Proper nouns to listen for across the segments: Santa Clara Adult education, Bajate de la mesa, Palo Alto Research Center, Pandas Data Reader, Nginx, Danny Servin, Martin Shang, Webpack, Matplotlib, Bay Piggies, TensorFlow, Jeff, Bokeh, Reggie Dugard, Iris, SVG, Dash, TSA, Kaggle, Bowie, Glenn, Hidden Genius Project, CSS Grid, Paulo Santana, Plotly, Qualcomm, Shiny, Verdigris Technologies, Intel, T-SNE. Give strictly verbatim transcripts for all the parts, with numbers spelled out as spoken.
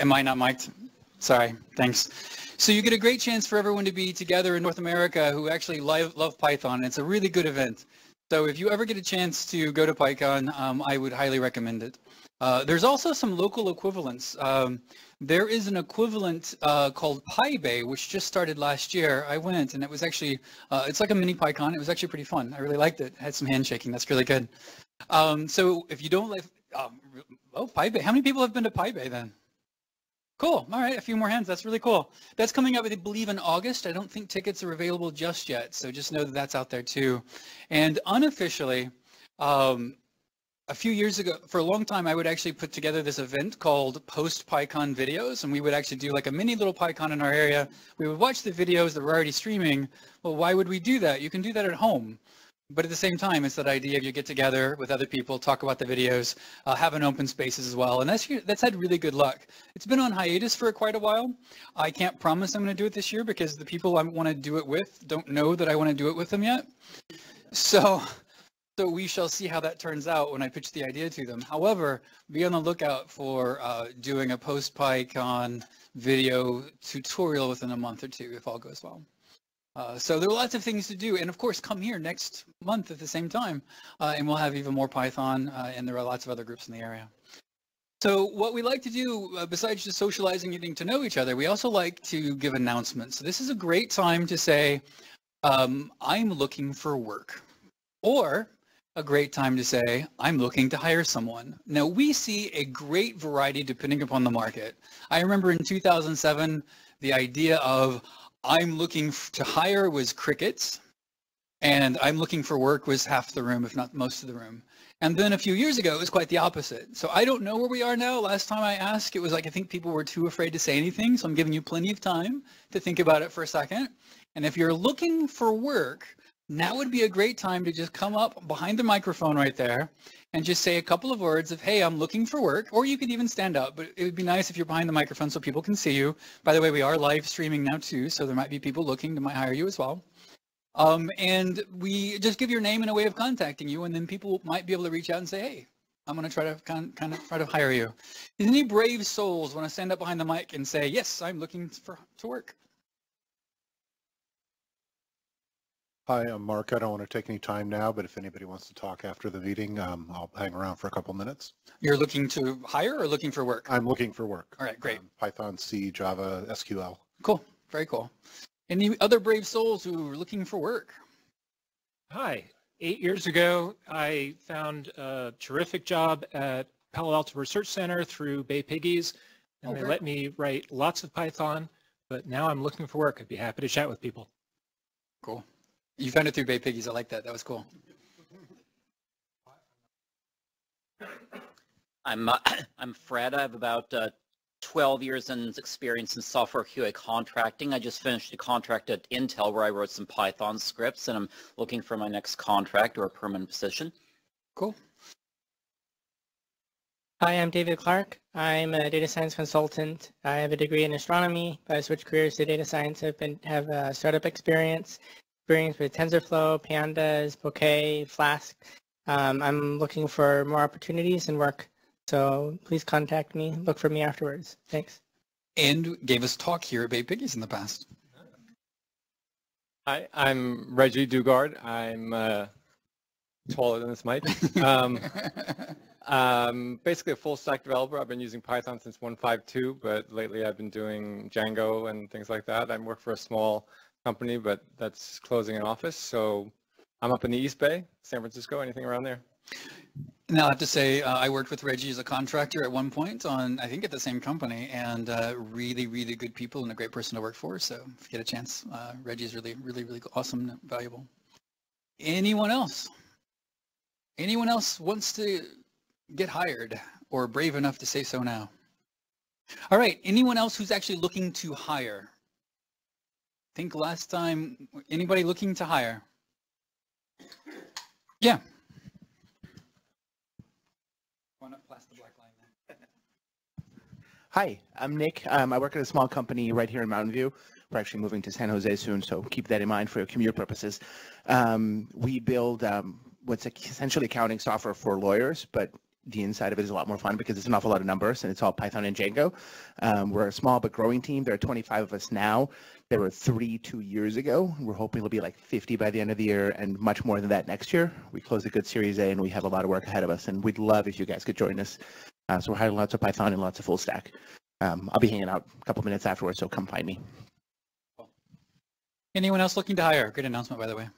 Am I not mic'd? Sorry, thanks. So you get a great chance for everyone to be together in North America who actually love, love Python. It's a really good event. So if you ever get a chance to go to PyCon, um, I would highly recommend it. Uh, there's also some local equivalents. Um, there is an equivalent uh, called PyBay, which just started last year. I went, and it was actually, uh, it's like a mini PyCon. It was actually pretty fun. I really liked it. Had some handshaking. That's really good. Um, so if you don't like, um, oh, PyBay. How many people have been to PyBay then? Cool. All right. A few more hands. That's really cool. That's coming up, I believe, in August. I don't think tickets are available just yet. So just know that that's out there too. And unofficially, um, a few years ago, for a long time, I would actually put together this event called Post PyCon Videos, and we would actually do like a mini little PyCon in our area. We would watch the videos that were already streaming. Well, why would we do that? You can do that at home. But at the same time, it's that idea of you get together with other people, talk about the videos, uh, have an open spaces as well. And that's that's had really good luck. It's been on hiatus for quite a while. I can't promise I'm going to do it this year because the people I want to do it with don't know that I want to do it with them yet. So... So we shall see how that turns out when I pitch the idea to them. However, be on the lookout for uh, doing a post-PyCon video tutorial within a month or two if all goes well. Uh, so there are lots of things to do. And of course, come here next month at the same time, uh, and we'll have even more Python, uh, and there are lots of other groups in the area. So what we like to do, uh, besides just socializing, getting to know each other, we also like to give announcements. So this is a great time to say, um, I'm looking for work. Or a great time to say, I'm looking to hire someone. Now, we see a great variety depending upon the market. I remember in two thousand seven, the idea of I'm looking to hire was crickets, and I'm looking for work was half the room, if not most of the room. And then a few years ago, it was quite the opposite. So I don't know where we are now. Last time I asked, it was like, I think people were too afraid to say anything. So I'm giving you plenty of time to think about it for a second. And if you're looking for work, now would be a great time to just come up behind the microphone right there and just say a couple of words of, hey, I'm looking for work, or you could even stand up, but it would be nice if you're behind the microphone so people can see you. By the way, we are live streaming now too, so there might be people looking that might hire you as well. Um, and we just give your name and a way of contacting you, and then people might be able to reach out and say, hey, I'm going to try to kind of try to hire you. Does any brave souls want to stand up behind the mic and say, yes, I'm looking for to work? Hi, I'm Mark. I don't want to take any time now, but if anybody wants to talk after the meeting, um, I'll hang around for a couple minutes. You're looking to hire or looking for work? I'm looking for work. All right, great. Um, Python, C, Java, S Q L. Cool. Very cool. Any other brave souls who are looking for work? Hi. Eight years ago, I found a terrific job at Palo Alto Research Center through Bay Piggies, and okay. They let me write lots of Python, but now I'm looking for work. I'd be happy to chat with people. Cool. You found it through Bay Piggies. I like that. That was cool. I'm uh, I'm Fred. I have about uh, twelve years in experience in software Q A contracting. I just finished a contract at Intel where I wrote some Python scripts, and I'm looking for my next contract or a permanent position. Cool. Hi, I'm David Clark. I'm a data science consultant. I have a degree in astronomy, but I switched careers to data science. I've been have uh, startup experience. experience with TensorFlow, Pandas, Bokeh, Flask. Um, I'm looking for more opportunities and work, so please contact me. Look for me afterwards. Thanks. And gave us talk here at Bay Piggies in the past. Hi, I'm Reggie Dugard. I'm uh, taller than this mic. Um, um, basically a full stack developer. I've been using Python since one point five two, but lately I've been doing Django and things like that. I work for a small company, but that's closing an office. So I'm up in the East Bay, San Francisco, anything around there. And I'll have to say, uh, I worked with Reggie as a contractor at one point on, I think at the same company, and uh, really, really good people and a great person to work for. So if you get a chance, uh, Reggie's really, really, really awesome and valuable. Anyone else? Anyone else wants to get hired or brave enough to say so now? All right, anyone else who's actually looking to hire? I think last time, anybody looking to hire? Yeah. Hi, I'm Nick. Um, I work at a small company right here in Mountain View. We're actually moving to San Jose soon, so keep that in mind for your commute purposes. Um, we build um, what's essentially accounting software for lawyers, but the inside of it is a lot more fun because it's an awful lot of numbers and it's all Python and Django. Um, we're a small but growing team. There are twenty-five of us now. There were three two years ago. We're hoping it'll be like fifty by the end of the year and much more than that next year. We closed a good Series A and we have a lot of work ahead of us, and we'd love if you guys could join us. Uh, so we're hiring lots of Python and lots of full stack. Um, I'll be hanging out a couple minutes afterwards, so come find me. Anyone else looking to hire? Great announcement, by the way.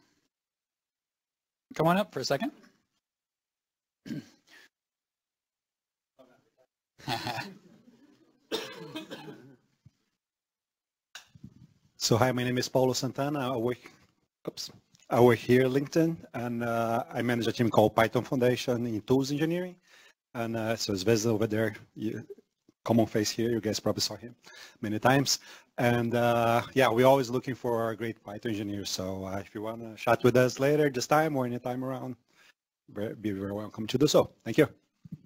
Come on up for a second. So hi, my name is Paulo Santana. I work, oops, I work here at LinkedIn, and uh, I manage a team called Python Foundation in Tools Engineering. And uh, so it's Vesna over there, you, common face here. You guys probably saw him many times. And uh, yeah, we're always looking for great Python engineers. So uh, if you want to chat with us later this time or any time around, be very welcome to do so. Thank you.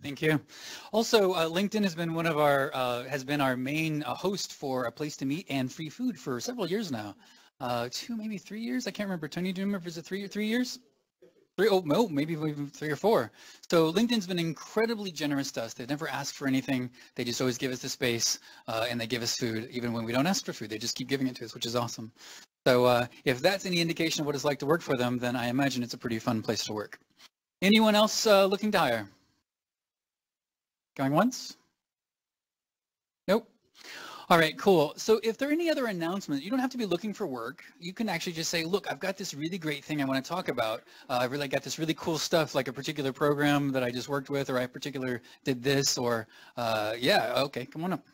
Thank you. Also, uh, LinkedIn has been one of our uh, has been our main uh, host for a place to meet and free food for several years now. Uh, two, maybe three years. I can't remember. Tony, do you remember? Is it three or three years? Three? Oh, no, maybe three or four. So LinkedIn's been incredibly generous to us. They've never asked for anything. They just always give us the space, uh, and they give us food even when we don't ask for food. They just keep giving it to us, which is awesome. So uh, if that's any indication of what it's like to work for them, then I imagine it's a pretty fun place to work. Anyone else uh, looking to hire? Going once? Nope. All right, cool. So if there are any other announcements, you don't have to be looking for work. You can actually just say, look, I've got this really great thing I want to talk about. Uh, I've really got this really cool stuff, like a particular program that I just worked with, or I particular did this, or uh, yeah, okay, come on up.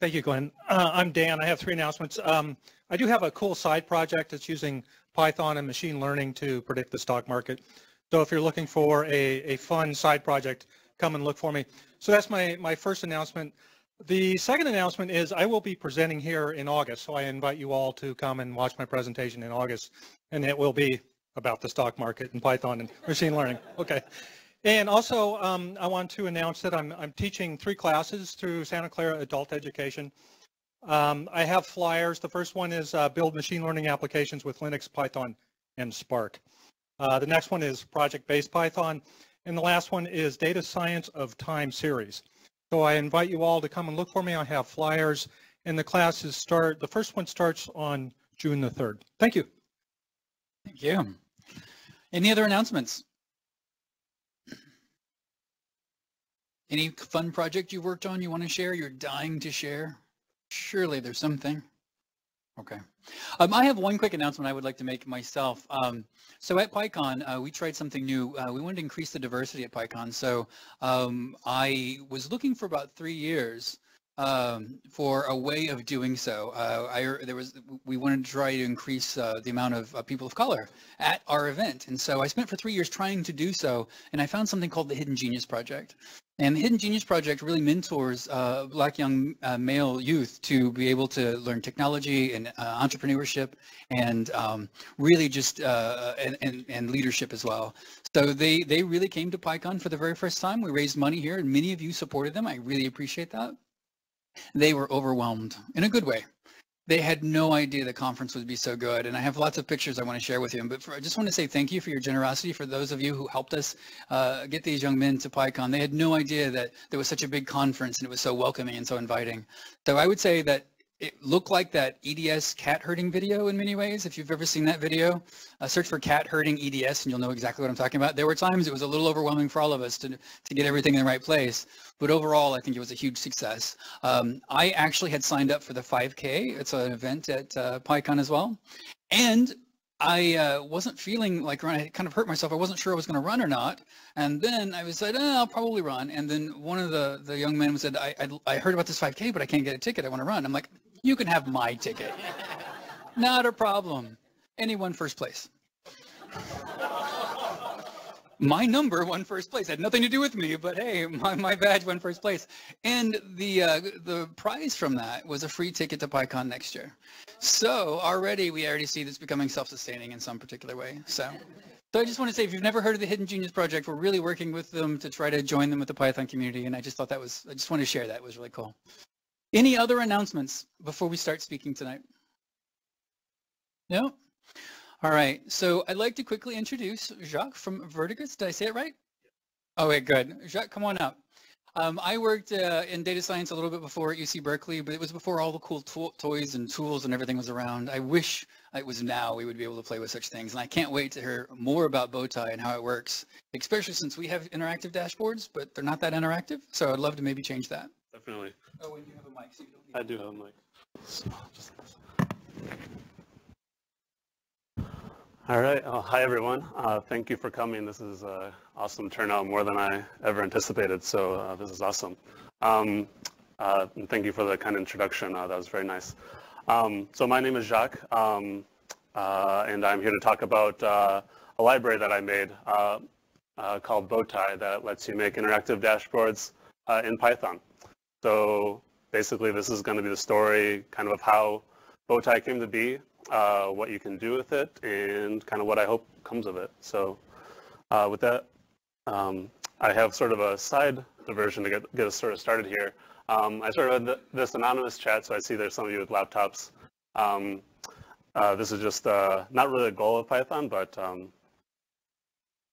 Thank you, Glenn. Uh, I'm Dan. I have three announcements. Um, I do have a cool side project that's using Python and machine learning to predict the stock market. So if you're looking for a, a fun side project, come and look for me. So that's my, my first announcement. The second announcement is I will be presenting here in August. So I invite you all to come and watch my presentation in August. And it will be about the stock market and Python and machine learning. Okay. And also um, I want to announce that I'm, I'm teaching three classes through Santa Clara Adult Education. Um, I have flyers. The first one is uh, build machine learning applications with Linux, Python, and Spark. Uh, the next one is project-based Python. And the last one is data science of time series. So I invite you all to come and look for me. I have flyers, and the classes start, the first one starts on June the third. Thank you. Thank you. Any other announcements? Any fun project you worked on you want to share, you're dying to share? Surely there's something. Okay. Um, I have one quick announcement I would like to make myself. Um, so at PyCon, uh, we tried something new. Uh, we wanted to increase the diversity at PyCon. So um, I was looking for about three years um, for a way of doing so. Uh, I, there was, we wanted to try to increase uh, the amount of uh, people of color at our event. And so I spent for three years trying to do so, and I found something called the Hidden Genius Project. And the Hidden Genius Project really mentors uh, Black young uh, male youth to be able to learn technology and uh, entrepreneurship and um, really just uh, and, and, and leadership as well. So they, they really came to PyCon for the very first time. We raised money here, and many of you supported them. I really appreciate that. They were overwhelmed in a good way. They had no idea the conference would be so good, and I have lots of pictures I want to share with you. But for, I just want to say thank you for your generosity, for those of you who helped us uh, get these young men to PyCon. They had no idea that there was such a big conference, and it was so welcoming and so inviting. So I would say that it looked like that E D S cat herding video in many ways. If you've ever seen that video, uh, search for cat herding E D S and you'll know exactly what I'm talking about. There were times it was a little overwhelming for all of us to, to get everything in the right place. But overall, I think it was a huge success. Um, I actually had signed up for the five K. It's an event at uh, PyCon as well. And I uh, wasn't feeling like run. I kind of hurt myself. I wasn't sure I was going to run or not. And then I was like, oh, I'll probably run. And then one of the, the young men said, I, I, I heard about this five K, but I can't get a ticket. I want to run. I'm like, you can have my ticket. Not a problem. Anyone first place. My number won first place. It had nothing to do with me, but hey, my, my badge won first place. And the uh, the prize from that was a free ticket to PyCon next year. So already, we already see this becoming self-sustaining in some particular way. So, so I just want to say, if you've never heard of the Hidden Genius Project, we're really working with them to try to join them with the Python community. And I just thought that was, I just wanted to share that. It was really cool. Any other announcements before we start speaking tonight? No? All right, so I'd like to quickly introduce Jacques from Verticus. Did I say it right? Okay, good. Jacques, come on up. Um, I worked uh, in data science a little bit before at U C Berkeley, but it was before all the cool to toys and tools and everything was around. I wish it was now we would be able to play with such things, and I can't wait to hear more about Bowtie and how it works, especially since we have interactive dashboards, but they're not that interactive, so I'd love to maybe change that. Definitely. Oh, and you have a mic, so you don't need I do have a mic. All right. Oh, hi, everyone. Uh, thank you for coming. This is uh, awesome turnout, more than I ever anticipated, so uh, this is awesome. Um, uh, and thank you for the kind of introduction. Uh, that was very nice. Um, so my name is Jacques, um, uh, and I'm here to talk about uh, a library that I made uh, uh, called Bowtie that lets you make interactive dashboards uh, in Python. So basically, this is going to be the story kind of of how Bowtie came to be, uh, what you can do with it, and kind of what I hope comes of it. So uh, with that, um, I have sort of a side diversion to get, get us sort of started here. Um, I sort of had this anonymous chat, so I see there's some of you with laptops. Um, uh, this is just uh, not really a goal of Python, but um,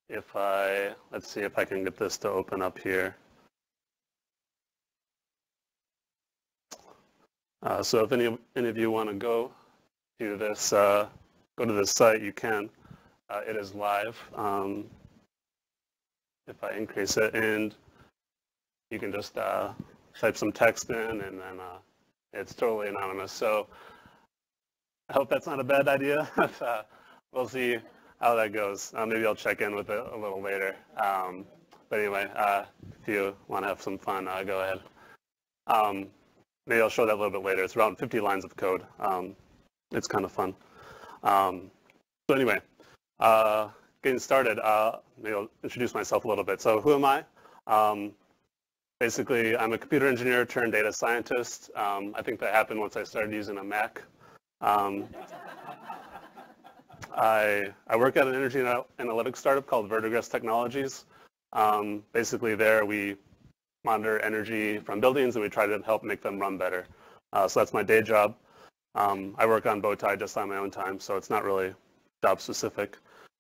if I, let's see if I can get this to open up here. Uh, so if any, any of you want to go to this, uh, go to this site, you can. Uh, it is live. Um, if I increase it, and you can just uh, type some text in, and then uh, it's totally anonymous. So I hope that's not a bad idea. uh, we'll see how that goes. Uh, maybe I'll check in with it a little later. Um, but anyway, uh, if you want to have some fun, uh, go ahead. Um, Maybe I'll show that a little bit later. It's around fifty lines of code. Um, it's kind of fun. Um, so anyway, uh, getting started, uh, maybe I'll introduce myself a little bit. So who am I? Um, basically, I'm a computer engineer turned data scientist. Um, I think that happened once I started using a Mac. Um, I, I work at an energy and analytics startup called Verdigris Technologies. Um, basically, there we monitor energy from buildings, and we try to help make them run better. Uh, so that's my day job. Um, I work on Bowtie just on my own time, so it's not really job specific.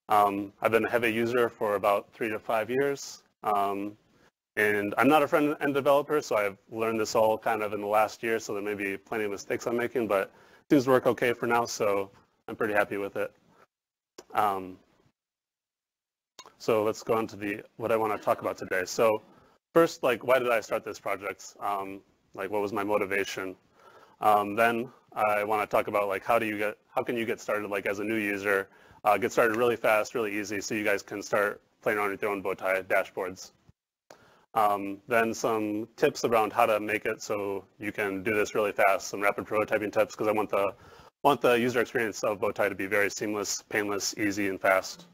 Um, I've been a heavy user for about three to five years. Um, and I'm not a front-end developer, so I've learned this all kind of in the last year, so there may be plenty of mistakes I'm making, but it seems to work okay for now, so I'm pretty happy with it. Um, so let's go on to the what I want to talk about today. So first, like, why did I start this project? Um, like, what was my motivation? Um, then I want to talk about, like, how do you get, how can you get started, like, as a new user, uh, get started really fast, really easy, so you guys can start playing around with your own Bowtie dashboards. Um, then some tips around how to make it so you can do this really fast, some rapid prototyping tips, because I want the want the user experience of Bowtie to be very seamless, painless, easy, and fast.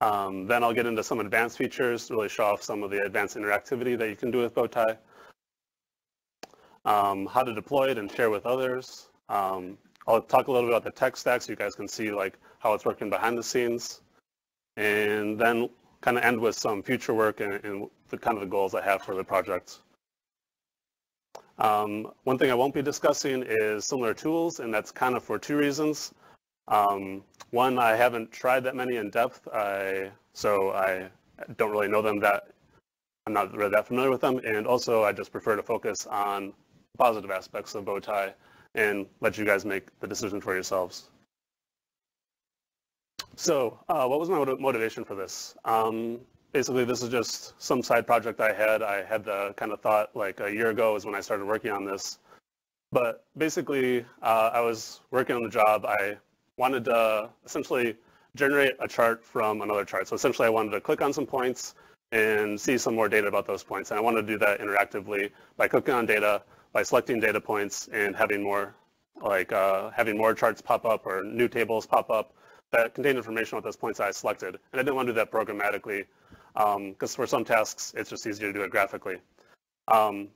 Um, then I'll get into some advanced features, really show off some of the advanced interactivity that you can do with Bowtie, um, how to deploy it and share with others. Um, I'll talk a little bit about the tech stack so you guys can see, like, how it's working behind the scenes, and then kind of end with some future work and, and the kind of the goals I have for the project. Um, one thing I won't be discussing is similar tools, and that's kind of for two reasons. Um, one, I haven't tried that many in depth, I, so I don't really know them that, I'm not really that familiar with them, and also I just prefer to focus on positive aspects of Bowtie and let you guys make the decision for yourselves. So uh, what was my motivation for this? Um, basically, this is just some side project I had. I had the kind of thought, like, a year ago is when I started working on this, but basically uh, I was working on the job. I wanted to essentially generate a chart from another chart. So essentially I wanted to click on some points and see some more data about those points. And I wanted to do that interactively by clicking on data, by selecting data points, and having more, like, uh, having more charts pop up or new tables pop up that contain information about those points that I selected. And I didn't want to do that programmatically because um, for some tasks, it's just easier to do it graphically. Um,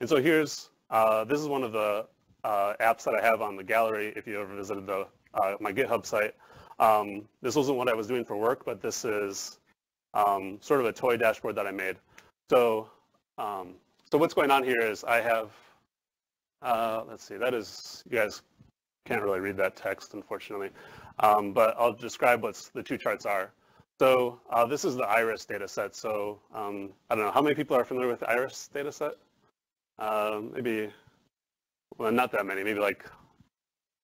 and so here's, uh, this is one of the uh, apps that I have on the gallery if you ever visited the Uh, my GitHub site. Um, this wasn't what I was doing for work, but this is um, sort of a toy dashboard that I made. So, um, so what's going on here is I have, uh, let's see, that is, you guys can't really read that text, unfortunately, um, but I'll describe what the two charts are. So uh, this is the Iris data set. So um, I don't know, how many people are familiar with the Iris data set? Uh, maybe, well, not that many, maybe like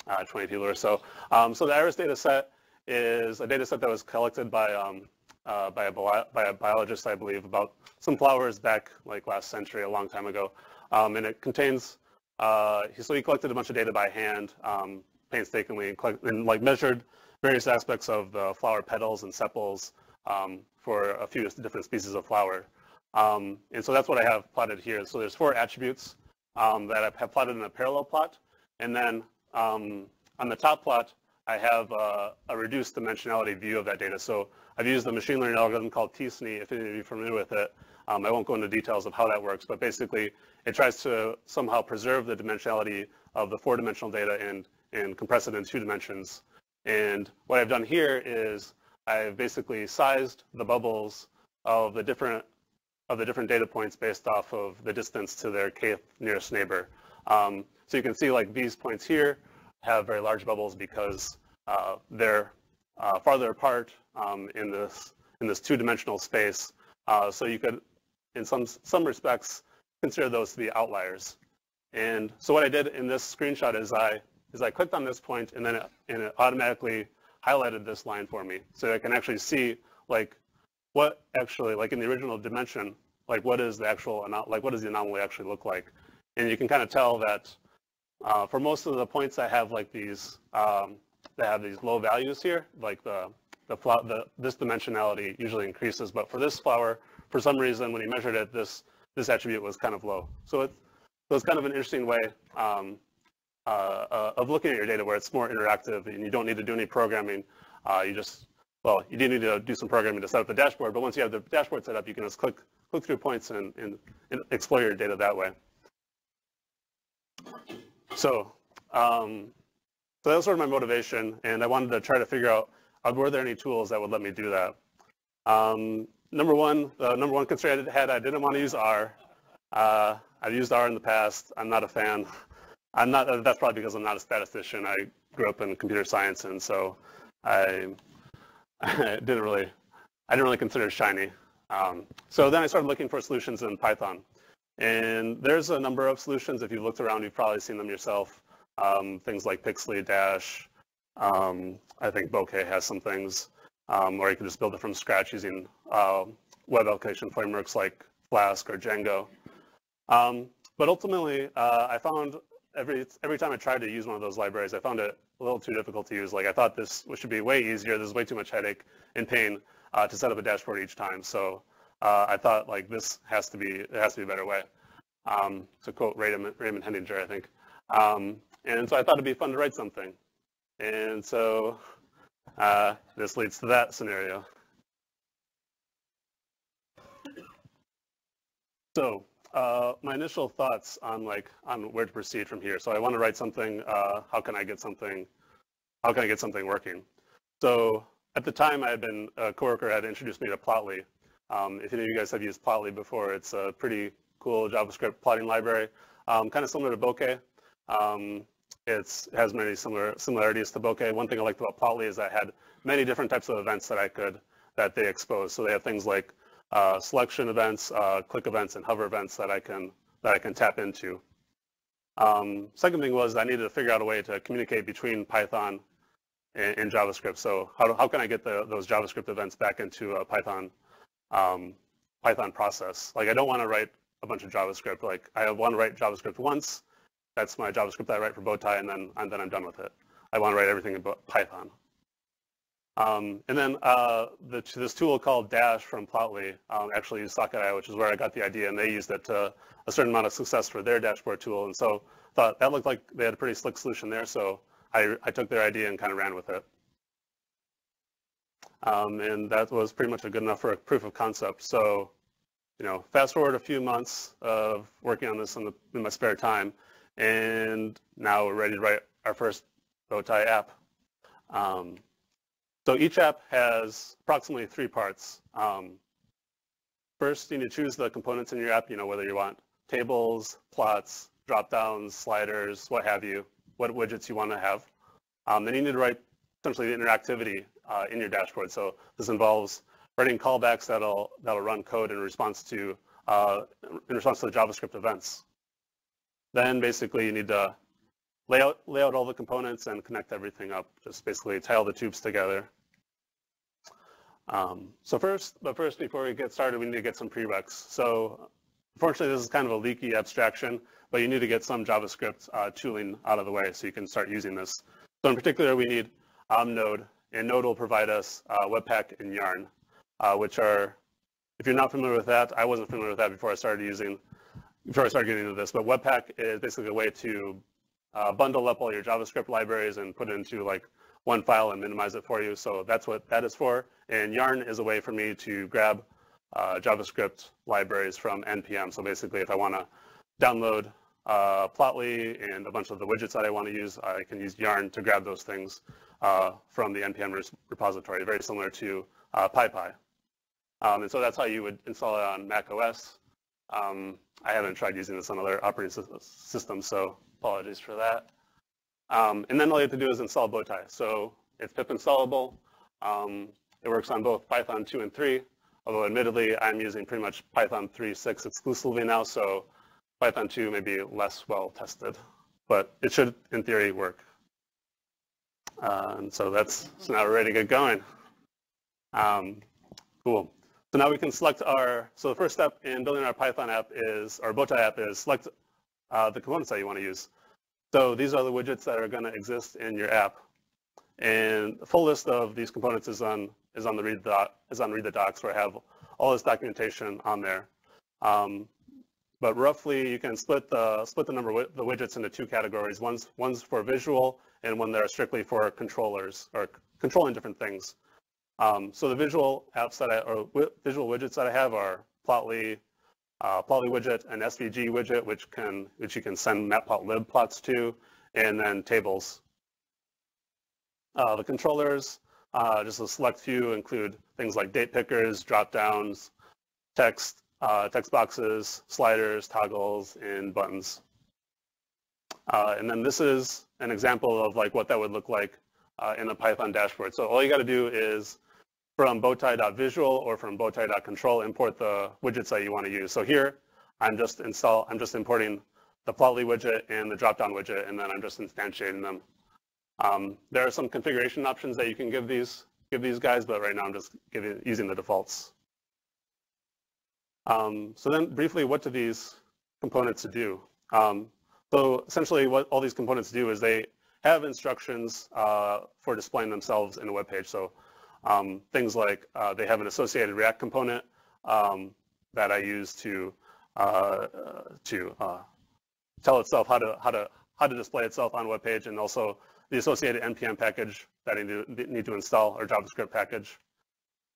uh, twenty people or so. Um, so the Iris data set is a data set that was collected by, um, uh, by, a bio by a biologist, I believe, about some flowers back like last century, a long time ago. Um, and it contains, uh, so he collected a bunch of data by hand, um, painstakingly, and, collect and like measured various aspects of the flower petals and sepals um, for a few different species of flower. Um, and so that's what I have plotted here. So there's four attributes um, that I have plotted in a parallel plot. And then um, on the top plot, I have uh, a reduced dimensionality view of that data. So I've used a machine learning algorithm called T S N E, if any of you are familiar with it. Um, I won't go into details of how that works, but basically it tries to somehow preserve the dimensionality of the four-dimensional data and, and compress it in two dimensions. And what I've done here is I've basically sized the bubbles of the different of the different data points based off of the distance to their kth nearest neighbor. Um, so you can see like these points here have very large bubbles because uh, they're uh, farther apart um, in this in this two-dimensional space. Uh, so you could, in some some respects, consider those to be outliers. And so what I did in this screenshot is I is I clicked on this point and then it, and it automatically highlighted this line for me, so I can actually see like what actually like in the original dimension, like what is the actual like what does the anomaly actually look like. And you can kind of tell that uh, for most of the points I have like these um, that have these low values here, like the the, the this dimensionality usually increases, but for this flower, for some reason when you measured it, this this attribute was kind of low. So it's so it's kind of an interesting way. Um, Uh, uh, of looking at your data where it's more interactive and you don't need to do any programming. Uh, you just, well, you do need to do some programming to set up the dashboard, but once you have the dashboard set up, you can just click click through points and, and, and explore your data that way. So, um, so that was sort of my motivation, and I wanted to try to figure out uh, were there any tools that would let me do that. Um, number one, the number one constraint I had, I didn't want to use R. Uh, I've used R in the past. I'm not a fan. I'm not, that's probably because I'm not a statistician. I grew up in computer science, and so I, I didn't really, I didn't really consider Shiny. Um, so then I started looking for solutions in Python. And there's a number of solutions. If you've looked around, you've probably seen them yourself. Um, things like Pixly, Dash. Um, I think Bokeh has some things. Um, or you can just build it from scratch using uh, web application frameworks like Flask or Django. Um, but ultimately, uh, I found Every, every time I tried to use one of those libraries, I found it a little too difficult to use. Like I thought this should be way easier. There's way too much headache and pain uh, to set up a dashboard each time. So uh, I thought like this has to be, it has to be a better way. Um, to quote Raymond, Raymond Henninger, I think. Um, and so I thought it'd be fun to write something. And so uh, this leads to that scenario. So. Uh, my initial thoughts on like on where to proceed from here. So I want to write something. Uh, how can I get something? How can I get something working? So at the time, I had been a coworker had introduced me to Plotly. Um, if any of you guys have used Plotly before, it's a pretty cool JavaScript plotting library, um, kind of similar to Bokeh. Um, it's, it has many similar similarities to Bokeh. One thing I liked about Plotly is I had many different types of events that I could that they expose. So they have things like Uh, selection events, uh, click events, and hover events that I can that I can tap into. Um, second thing was I needed to figure out a way to communicate between Python and, and JavaScript. So how do, how can I get the, those JavaScript events back into a Python um, Python process? Like I don't want to write a bunch of JavaScript. Like I want to write JavaScript once. That's my JavaScript that I write for Bowtie, and then and then I'm done with it. I want to write everything in Python. Um, and then uh, the, this tool called Dash from Plotly um, actually used Socket dot I O, which is where I got the idea, and they used it to a certain amount of success for their dashboard tool. And so thought that looked like they had a pretty slick solution there, so I, I took their idea and kind of ran with it. Um, and that was pretty much a good enough for a proof of concept. So, you know, fast forward a few months of working on this in, the, in my spare time, and now we're ready to write our first Bowtie app. Um, So each app has approximately three parts. Um, first, you need to choose the components in your app, you know, whether you want tables, plots, drop-downs, sliders, what have you, what widgets you want to have. Um, then you need to write essentially the interactivity uh, in your dashboard. So this involves writing callbacks that'll that'll run code in response to uh, in response to the JavaScript events. Then basically you need to lay out lay out all the components and connect everything up. Just basically tie all the tubes together. Um, so first, but first before we get started, we need to get some prereqs. So unfortunately, this is kind of a leaky abstraction, but you need to get some JavaScript uh, tooling out of the way so you can start using this. So in particular, we need Omnode, and Node will provide us uh, Webpack and Yarn, uh, which are, if you're not familiar with that, I wasn't familiar with that before I started using, before I started getting into this, but Webpack is basically a way to uh, bundle up all your JavaScript libraries and put it into like one file and minimize it for you. So that's what that is for. And Yarn is a way for me to grab uh, JavaScript libraries from N P M. So basically, if I want to download uh, Plotly and a bunch of the widgets that I want to use, I can use Yarn to grab those things uh, from the N P M repository, very similar to uh, PyPy. Um, and so that's how you would install it on Mac O S. Um, I haven't tried using this on other operating systems, so apologies for that. Um, and then all you have to do is install Bowtie. So it's pip installable. Um, it works on both Python two and three, although admittedly I'm using pretty much Python three point six exclusively now, so Python two may be less well tested, but it should, in theory, work. Uh, and so that's, so now we're ready to get going. Um, cool. So now we can select our, so the first step in building our Python app is, our Bowtie app is select uh, the components that you want to use. So these are the widgets that are going to exist in your app, and the full list of these components is on is on the read the doc, is on read the docs where I have all this documentation on there. Um, but roughly, you can split the split the number of the widgets into two categories. One's one's for visual, and one that are strictly for controllers or controlling different things. Um, so the visual apps that I or visual widgets that I have are Plotly. Uh, Plotly widget, an S V G widget, which can which you can send matplotlib plots to, and then tables. Uh, the controllers, uh, just a select few, include things like date pickers, drop downs, text, uh, text boxes, sliders, toggles, and buttons. Uh, and then this is an example of like what that would look like uh, in a Python dashboard. So all you got to do is from bowtie.visual or from bowtie.control, import the widgets that you want to use. So here, I'm just install. I'm just importing the Plotly widget and the dropdown widget, and then I'm just instantiating them. Um, there are some configuration options that you can give these give these guys, but right now I'm just giving, using the defaults. Um, so then, briefly, what do these components do? Um, so essentially, what all these components do is they have instructions uh, for displaying themselves in a web page. So Um, things like uh, they have an associated React component um, that I use to uh, to uh, tell itself how to how to how to display itself on a web page, and also the associated N P M package that I need to, need to install, or JavaScript package.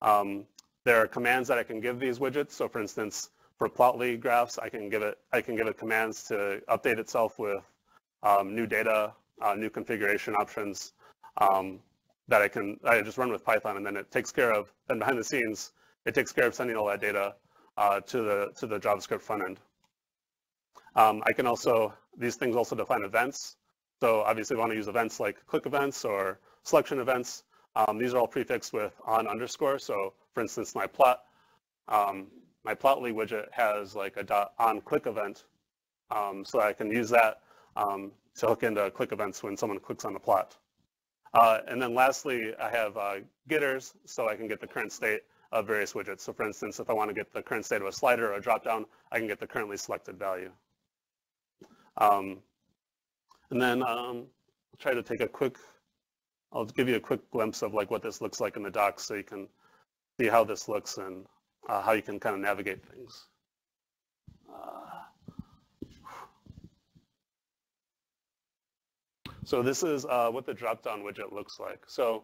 Um, there are commands that I can give these widgets. So, for instance, for Plotly graphs, I can give it I can give it commands to update itself with um, new data, uh, new configuration options. Um, that I can, I just run with Python, and then it takes care of, then behind the scenes, it takes care of sending all that data uh, to the to the JavaScript front end. Um, I can also, these things also define events. So obviously we want to use events like click events or selection events. Um, these are all prefixed with on underscore. So for instance, my plot, um, my Plotly widget has like a dot on click event. Um, so I can use that um, to hook into click events when someone clicks on the plot. Uh, and then lastly, I have uh, getters, so I can get the current state of various widgets. So for instance, if I want to get the current state of a slider or a dropdown, I can get the currently selected value. Um, and then um, I'll try to take a quick, I'll give you a quick glimpse of like what this looks like in the docs, so you can see how this looks and uh, how you can kind of navigate things. Uh, So this is uh, what the drop-down widget looks like. So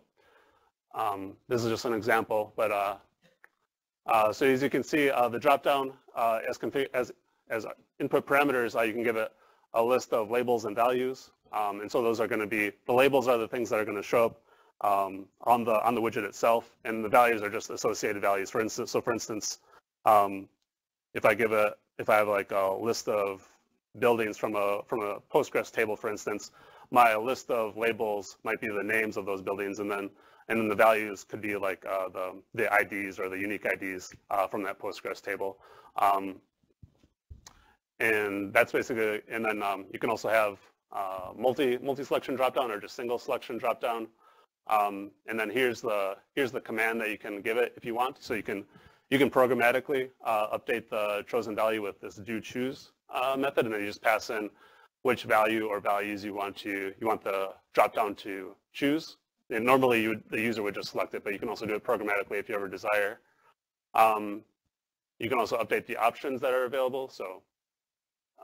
um, this is just an example, but uh, uh, so as you can see, uh, the drop-down uh, as, as as input parameters, uh, you can give it a list of labels and values, um, and so those are going to be the labels are the things that are going to show up um, on the on the widget itself, and the values are just associated values. For instance, so for instance, um, if I give a if I have like a list of buildings from a from a Postgres table, for instance. My list of labels might be the names of those buildings, and then And then the values could be like uh, the, the I Ds or the unique I Ds uh, from that Postgres table. Um, and that's basically, and then um, you can also have uh, multi, multi-selection dropdown or just single selection dropdown. Um, and then here's the, here's the command that you can give it if you want. So you can, you can programmatically uh, update the chosen value with this do choose uh, method, and then you just pass in which value or values you want to, you want the dropdown to choose. And normally you would, the user would just select it, but you can also do it programmatically if you ever desire. Um, you can also update the options that are available. So,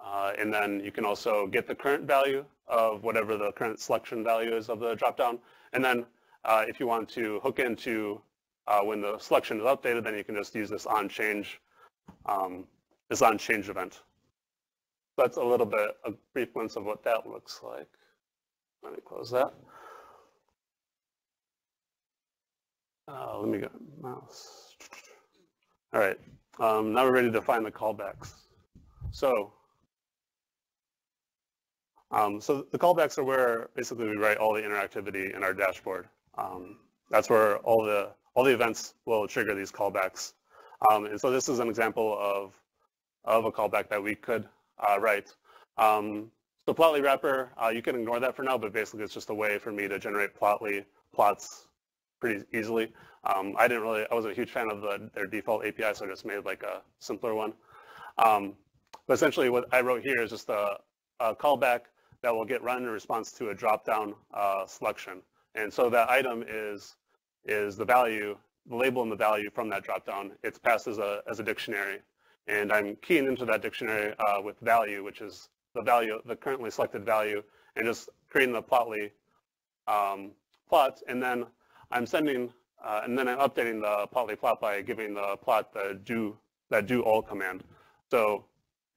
uh, and then you can also get the current value of whatever the current selection value is of the dropdown. And then uh, if you want to hook into uh, when the selection is updated, then you can just use this on change, um, this on change event. That's a little bit a brief glimpse of what that looks like. Let me close that. Uh, let me go mouse. All right, um, now we're ready to find the callbacks. So, um, so the callbacks are where basically we write all the interactivity in our dashboard. Um, that's where all the all the events will trigger these callbacks. Um, and so this is an example of of a callback that we could Uh, right. Um, so Plotly wrapper, uh, you can ignore that for now, but basically it's just a way for me to generate Plotly plots pretty easily. Um, I didn't really, I wasn't a huge fan of the, their default A P I, so I just made like a simpler one. Um, but essentially what I wrote here is just a, a callback that will get run in response to a dropdown uh, selection. And so that item is, is the value, the label and the value from that dropdown. It's passed as a, as a dictionary. And I'm keying into that dictionary uh, with value, which is the value, the currently selected value, and just creating the Plotly um, plot. And then I'm sending, uh, and then I'm updating the Plotly plot by giving the plot the do that do all command. So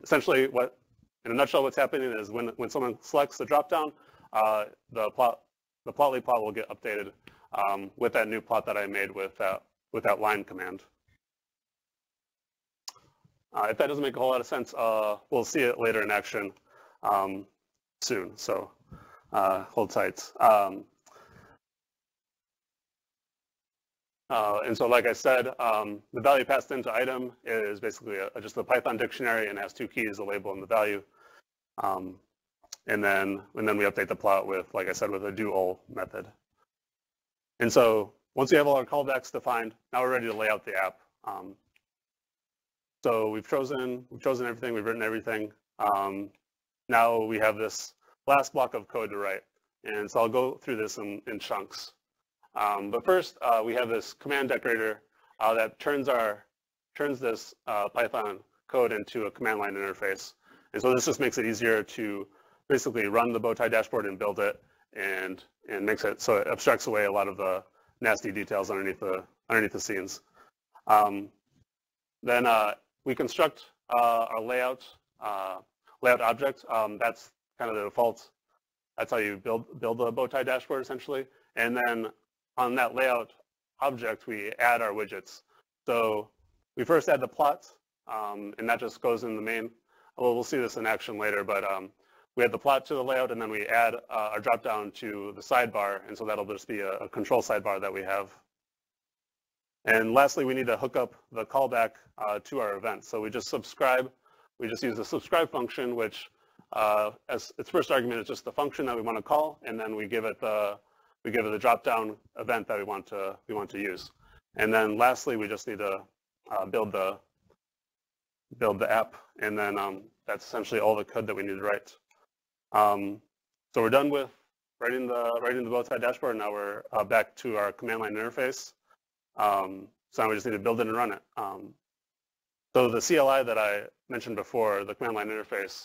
essentially, what in a nutshell, what's happening is when when someone selects the dropdown, uh, the plot the Plotly plot will get updated um, with that new plot that I made with that with that line command. Uh, if that doesn't make a whole lot of sense, uh, we'll see it later in action um, soon. So uh, hold tight. Um, uh, and so, like I said, um, the value passed into item is basically a, just a Python dictionary and has two keys: the label and the value. Um, and then, and then we update the plot with, like I said, with a do all method. And so, once we have all our callbacks defined, now we're ready to lay out the app. Um, So we've chosen, we've chosen everything, we've written everything. Um, now we have this last block of code to write. And so I'll go through this in, in chunks. Um, but first, uh, we have this command decorator uh, that turns our, turns this uh, Python code into a command line interface. And so this just makes it easier to basically run the Bowtie dashboard and build it, and, and makes it so it abstracts away a lot of the nasty details underneath the, underneath the scenes. Um, then, uh, We construct uh, our layout uh, layout object. Um, that's kind of the default. That's how you build build the Bowtie dashboard essentially. And then on that layout object, we add our widgets. So we first add the plot, um, and that just goes in the main. Well, we'll see this in action later, but um, we add the plot to the layout, and then we add uh, our dropdown to the sidebar, and so that'll just be a, a control sidebar that we have. And lastly, we need to hook up the callback uh, to our event. So we just subscribe. We just use the subscribe function, which uh, as its first argument is just the function that we want to call, and then we give it the we give it the dropdown event that we want to we want to use. And then lastly, we just need to uh, build the build the app, and then um, that's essentially all the code that we need to write. Um, so we're done with writing the writing the Bowtie dashboard. Now we're uh, back to our command line interface. Um, so now we just need to build it and run it. Um, so the C L I that I mentioned before, the command line interface,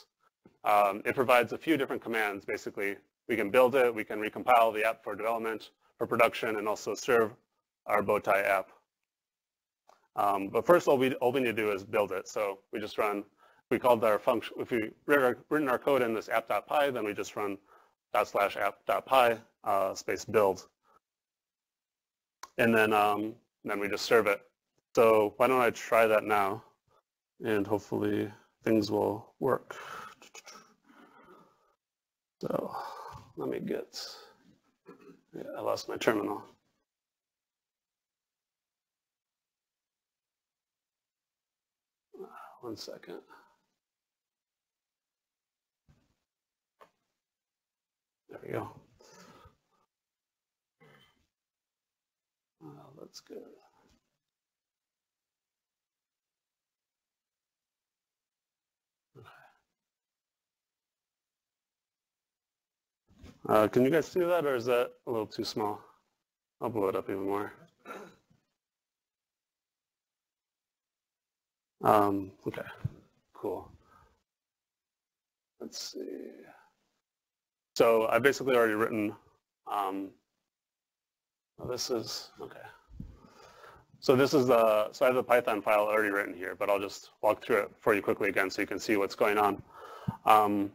um, it provides a few different commands. Basically, we can build it, we can recompile the app for development, for production, and also serve our Bowtie app. Um, but first, all we all we need to do is build it. So we just run. We called our function. If we written our code in this app.py, then we just run dot slash app.py uh, space build. And then, um, then we just serve it. So why don't I try that now? And hopefully things will work. So let me get, yeah, I lost my terminal. One second. There we go. Oh, that's good. Uh, can you guys see that, or is that a little too small? I'll blow it up even more. Um, okay, cool. Let's see. So I've basically already written, um, this is, okay. So this is the, so I have the Python file already written here, but I'll just walk through it for you quickly again so you can see what's going on. Um,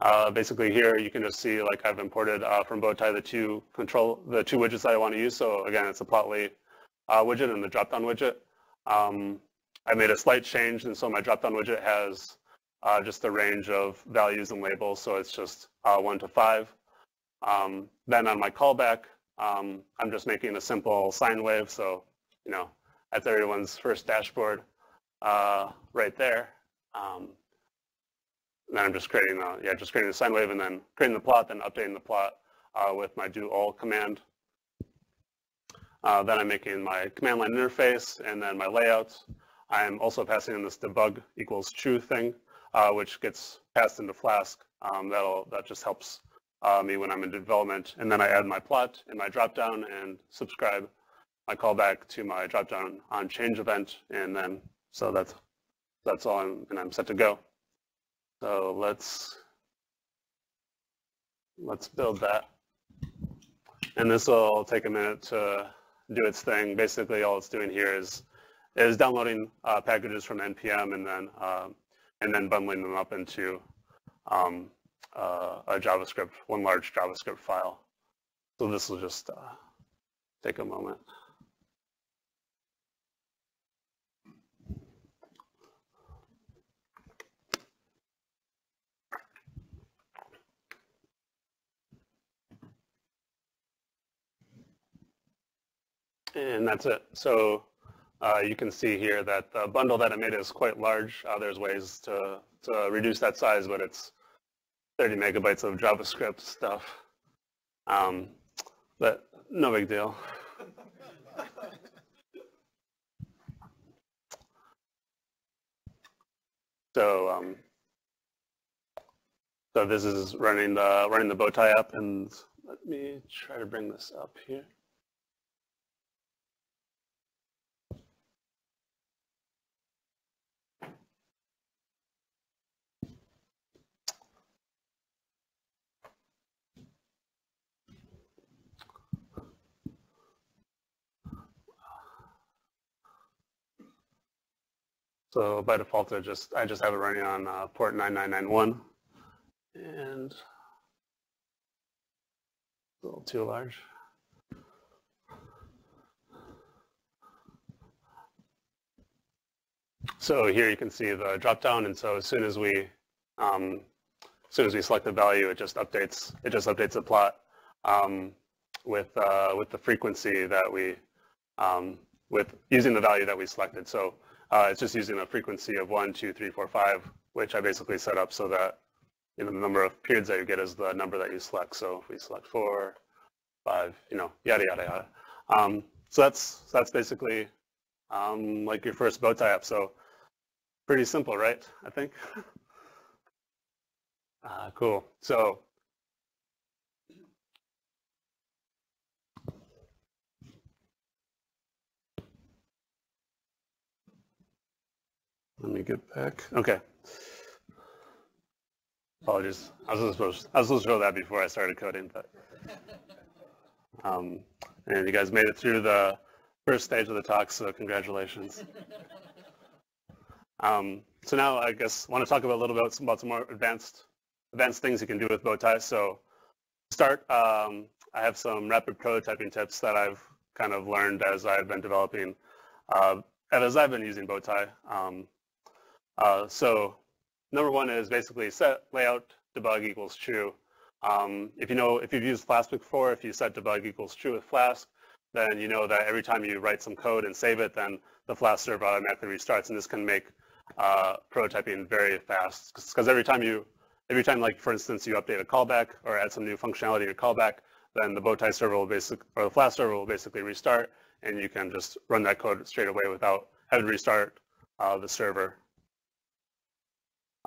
Uh, basically, here you can just see like I've imported uh, from Bowtie the two control the two widgets that I want to use. So again, it's a Plotly uh, widget and the dropdown widget. Um, I made a slight change, and so my dropdown widget has uh, just a range of values and labels. So it's just uh, one to five. Um, then on my callback, um, I'm just making a simple sine wave. So you know, that's everyone's first dashboard uh, right there. Um, And then I'm just creating the, yeah, just creating the sine wave and then creating the plot, then updating the plot uh, with my do all command. Uh, then I'm making my command line interface and then my layouts. I'm also passing in this debug equals true thing, uh, which gets passed into Flask. Um, that'll, that just helps uh, me when I'm in development. And then I add my plot in my dropdown and subscribe my callback to my dropdown on change event. And then, so that's, that's all I'm, and I'm set to go. So let's let's build that, and this will take a minute to do its thing. Basically, all it's doing here is is downloading uh, packages from N P M and then uh, and then bundling them up into um, uh, a JavaScript, one large JavaScript file. So this will just uh, take a moment. And that's it. So uh, you can see here that the bundle that I made is quite large. Uh, there's ways to, to reduce that size, but it's thirty megabytes of JavaScript stuff. Um, but no big deal. So um, so this is running the running the Bowtie app, and let me try to bring this up here. So by default, I just I just have it running on uh, port nine nine nine one, and it's a little too large. So here you can see the dropdown, and so as soon as we um, as soon as we select the value, it just updates it just updates the plot um, with uh, with the frequency that we um, with using the value that we selected. So Uh, it's just using a frequency of one, two, three, four, five, which I basically set up so that you know, the number of periods that you get is the number that you select. So if we select four, five, you know, yada yada yada. Um, so that's that's basically um, like your first Bowtie app. So pretty simple, right? I think. uh, cool. So. Let me get back. Okay. Apologies. I was supposed I was supposed to show that before I started coding, but um, and you guys made it through the first stage of the talk, so congratulations. um, so now I guess I want to talk about a little bit about some more advanced advanced things you can do with Bowtie. So to start, um, I have some rapid prototyping tips that I've kind of learned as I've been developing, uh, and as I've been using Bowtie. Um, Uh, so number one is basically set layout debug equals true. Um, if you know, if you've used Flask before, if you set debug equals true with Flask, then you know that every time you write some code and save it, then the Flask server automatically restarts, and this can make uh, prototyping very fast. Because every time you, every time like for instance you update a callback or add some new functionality to your callback, then the Bowtie server will basically, or the Flask server will basically restart, and you can just run that code straight away without having to restart uh, the server.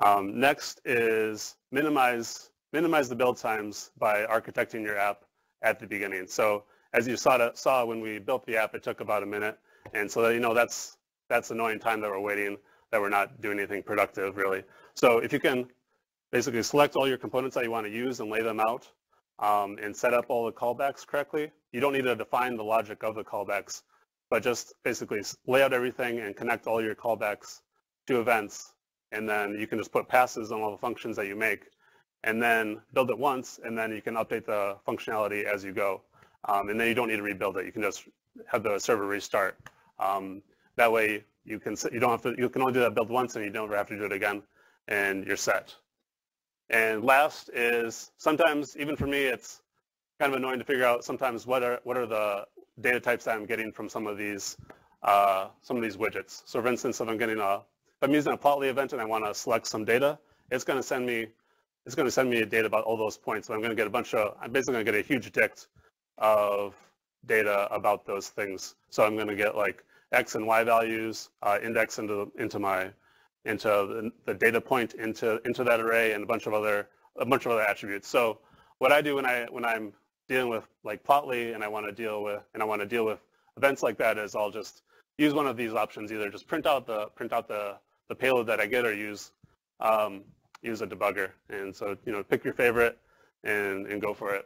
Um, next is minimize minimize the build times by architecting your app at the beginning. So as you saw to, saw when we built the app, it took about a minute, and so that, you know that's that's annoying time that we're waiting, that we're not doing anything productive really. So if you can basically select all your components that you want to use and lay them out, um, and set up all the callbacks correctly. You don't need to define the logic of the callbacks, but just basically lay out everything and connect all your callbacks to events. And then you can just put passes on all the functions that you make, and then build it once, and then you can update the functionality as you go. Um, and then you don't need to rebuild it. You can just have the server restart. Um, that way you can you don't have to you can only do that build once, and you don't ever have to do it again, and you're set. And last is, sometimes even for me it's kind of annoying to figure out sometimes what are what are the data types that I'm getting from some of these uh, some of these widgets. So for instance, if I'm getting a If I'm using a Plotly event and I want to select some data, it's going to send me, it's going to send me data about all those points. So I'm going to get a bunch of, I'm basically going to get a huge dict of data about those things. So I'm going to get like X and Y values, uh, index into into my into the, the data point into into that array, and a bunch of other a bunch of other attributes. So what I do when I when I'm dealing with like Plotly and I want to deal with and I want to deal with events like that is I'll just use one of these options. Either just print out the print out the the payload that I get, or use um, use a debugger. And so, you know, pick your favorite and, and go for it.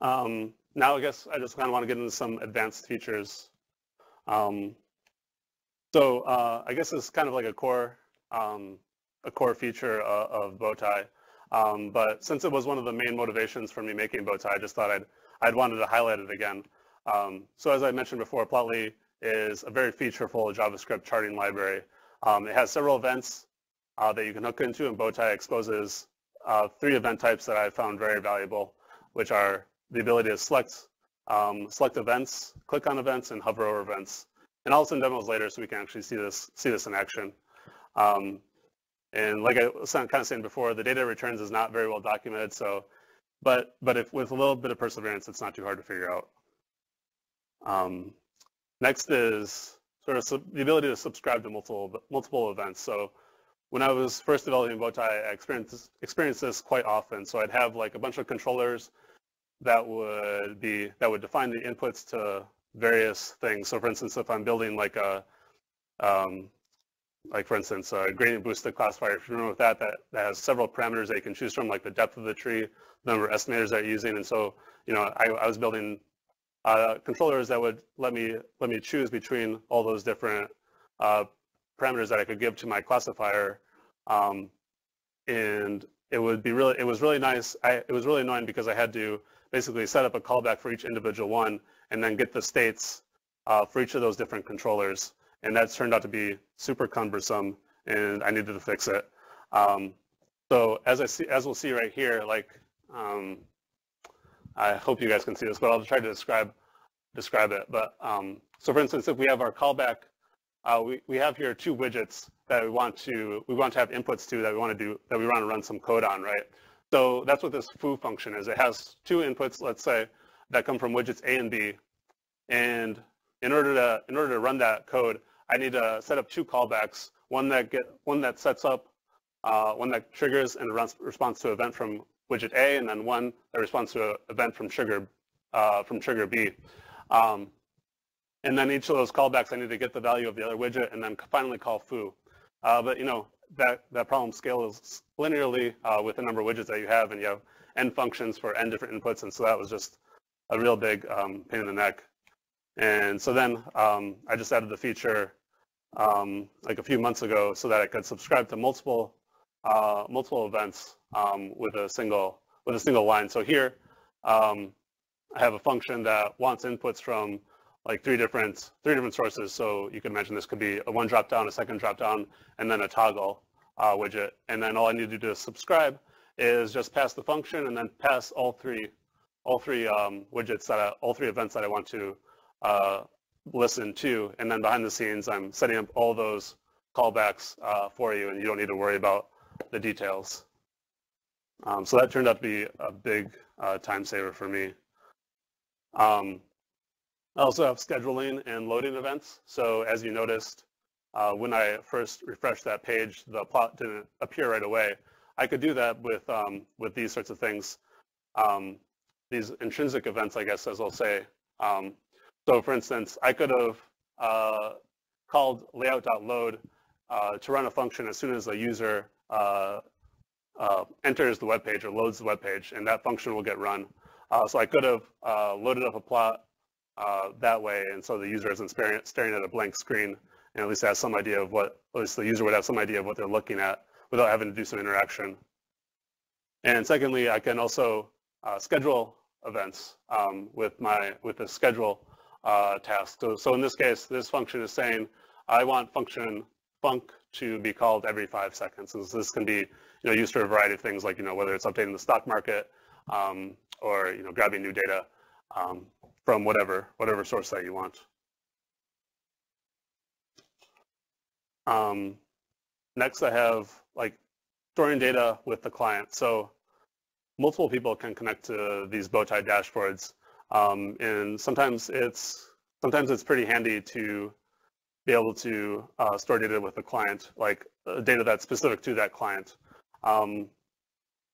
Um, now I guess I just kind of want to get into some advanced features. Um, so uh, I guess it's kind of like a core um, a core feature of, of Bowtie. Um, but since it was one of the main motivations for me making Bowtie, I just thought I'd I'd wanted to highlight it again. Um, so as I mentioned before, Plotly is a very featureful JavaScript charting library. Um, it has several events uh, that you can hook into, and Bowtie exposes uh, three event types that I found very valuable, which are the ability to select um, select events, click on events, and hover over events. And I'll send demos later so we can actually see this see this in action. Um, and like I was kind of saying before, the data it returns is not very well documented. So, but but if with a little bit of perseverance, it's not too hard to figure out. Um, Next is sort of the ability to subscribe to multiple multiple events. So when I was first developing Bowtie, I experienced, experienced this quite often. So I'd have like a bunch of controllers that would be that would define the inputs to various things. So for instance, if I'm building like a um, like for instance a gradient boosted classifier, if you remember that, that that has several parameters that you can choose from, like the depth of the tree, the number of estimators that you're using, and so you know I, I was building Uh, controllers that would let me let me choose between all those different uh, parameters that I could give to my classifier, um, and it would be really it was really nice. I, it was really annoying because I had to basically set up a callback for each individual one, and then get the states uh, for each of those different controllers, and that turned out to be super cumbersome, and I needed to fix it. Um, so as I see, as we'll see right here, like. Um, I hope you guys can see this, but I'll try to describe describe it. But um, so, for instance, if we have our callback, uh, we we have here two widgets that we want to we want to have inputs to that we want to do that we want to run some code on, right? So that's what this foo function is. It has two inputs, let's say, that come from widgets A and B, and in order to in order to run that code, I need to set up two callbacks. One that get one that sets up, uh, one that triggers and runs response to event from widget A, and then one that responds to an event from trigger uh, from trigger B, um, and then each of those callbacks I need to get the value of the other widget, and then finally call foo. Uh, but you know that that problem scales linearly uh, with the number of widgets that you have, and you have n functions for n different inputs, and so that was just a real big um, pain in the neck. And so then um, I just added the feature um, like a few months ago so that I could subscribe to multiple uh, multiple events. Um, with a single with a single line. So here, um, I have a function that wants inputs from like three different three different sources. So you can imagine this could be a one drop down, a second drop down, and then a toggle uh, widget. And then all I need to do to subscribe is just pass the function and then pass all three all three um, widgets that I, all three events that I want to uh, listen to, and then behind the scenes I'm setting up all those callbacks uh, for you, and you don't need to worry about the details. Um, so that turned out to be a big uh, time saver for me. Um, I also have scheduling and loading events. So as you noticed, uh, when I first refreshed that page, the plot didn't appear right away. I could do that with um, with these sorts of things, um, these intrinsic events, I guess, as I'll say. Um, so for instance, I could have uh, called layout.load uh, to run a function as soon as a user uh, uh, enters the web page or loads the web page, and that function will get run. Uh, so I could have uh, loaded up a plot uh, that way, and so the user isn't staring at a blank screen, and at least has some idea of what, at least the user would have some idea of what they're looking at without having to do some interaction. And secondly, I can also uh, schedule events um, with my with the schedule uh, task. So, so in this case, this function is saying I want function func to be called every five seconds. And so this can be, you know, used for a variety of things, like, you know, whether it's updating the stock market um, or, you know, grabbing new data um, from whatever whatever source that you want. Um, Next, I have like storing data with the client. So multiple people can connect to these Bowtie dashboards, um, and sometimes it's sometimes it's pretty handy to be able to uh, store data with the client, like uh, data that's specific to that client. Um,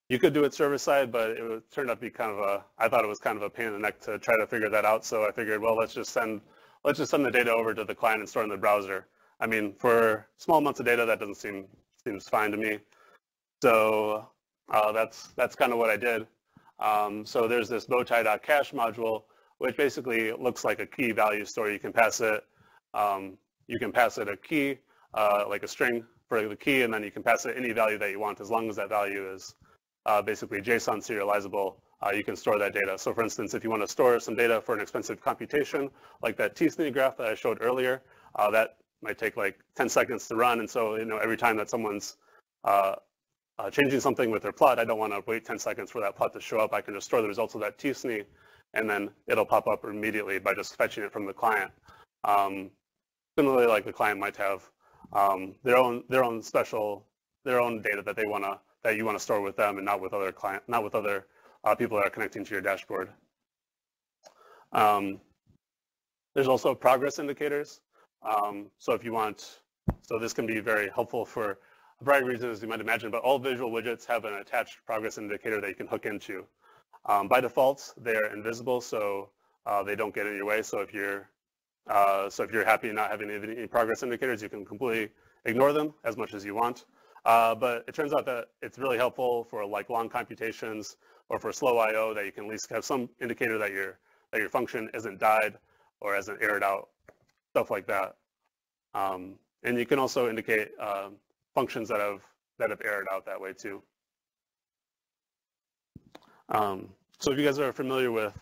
you could do it server side, but it turned out to be kind of a I thought it was kind of a pain in the neck to try to figure that out. So I figured, well, let's just send let's just send the data over to the client and store in the browser. I mean, for small amounts of data, that doesn't seem seems fine to me. So uh, that's that's kind of what I did. Um, so there's this bowtie.cache module, which basically looks like a key value store. You can pass it, um, you can pass it a key, uh, like a string for the key, and then you can pass it any value that you want, as long as that value is uh, basically JSON serializable. Uh, you can store that data. So for instance, if you want to store some data for an expensive computation, like that T S N E graph that I showed earlier, uh, that might take like ten seconds to run, and so, you know, every time that someone's uh, uh, changing something with their plot, I don't want to wait ten seconds for that plot to show up. I can just store the results of that T S N E, and then it'll pop up immediately by just fetching it from the client. Um, similarly, like the client might have um, their own their own special their own data that they wanna that you want to store with them, and not with other client, not with other uh, people that are connecting to your dashboard. Um, there's also progress indicators. Um, so if you want, so this can be very helpful for a variety of reasons, as you might imagine, but all visual widgets have an attached progress indicator that you can hook into. Um, by default, they're invisible, so uh, they don't get in your way. So if you're, uh, so if you're happy not having any, any progress indicators, you can completely ignore them as much as you want. Uh, but it turns out that it's really helpful for like long computations or for slow I O that you can at least have some indicator that your that your function isn't died or hasn't errored out. Stuff like that, um, and you can also indicate uh, functions that have that have errored out that way too. Um, so if you guys are familiar with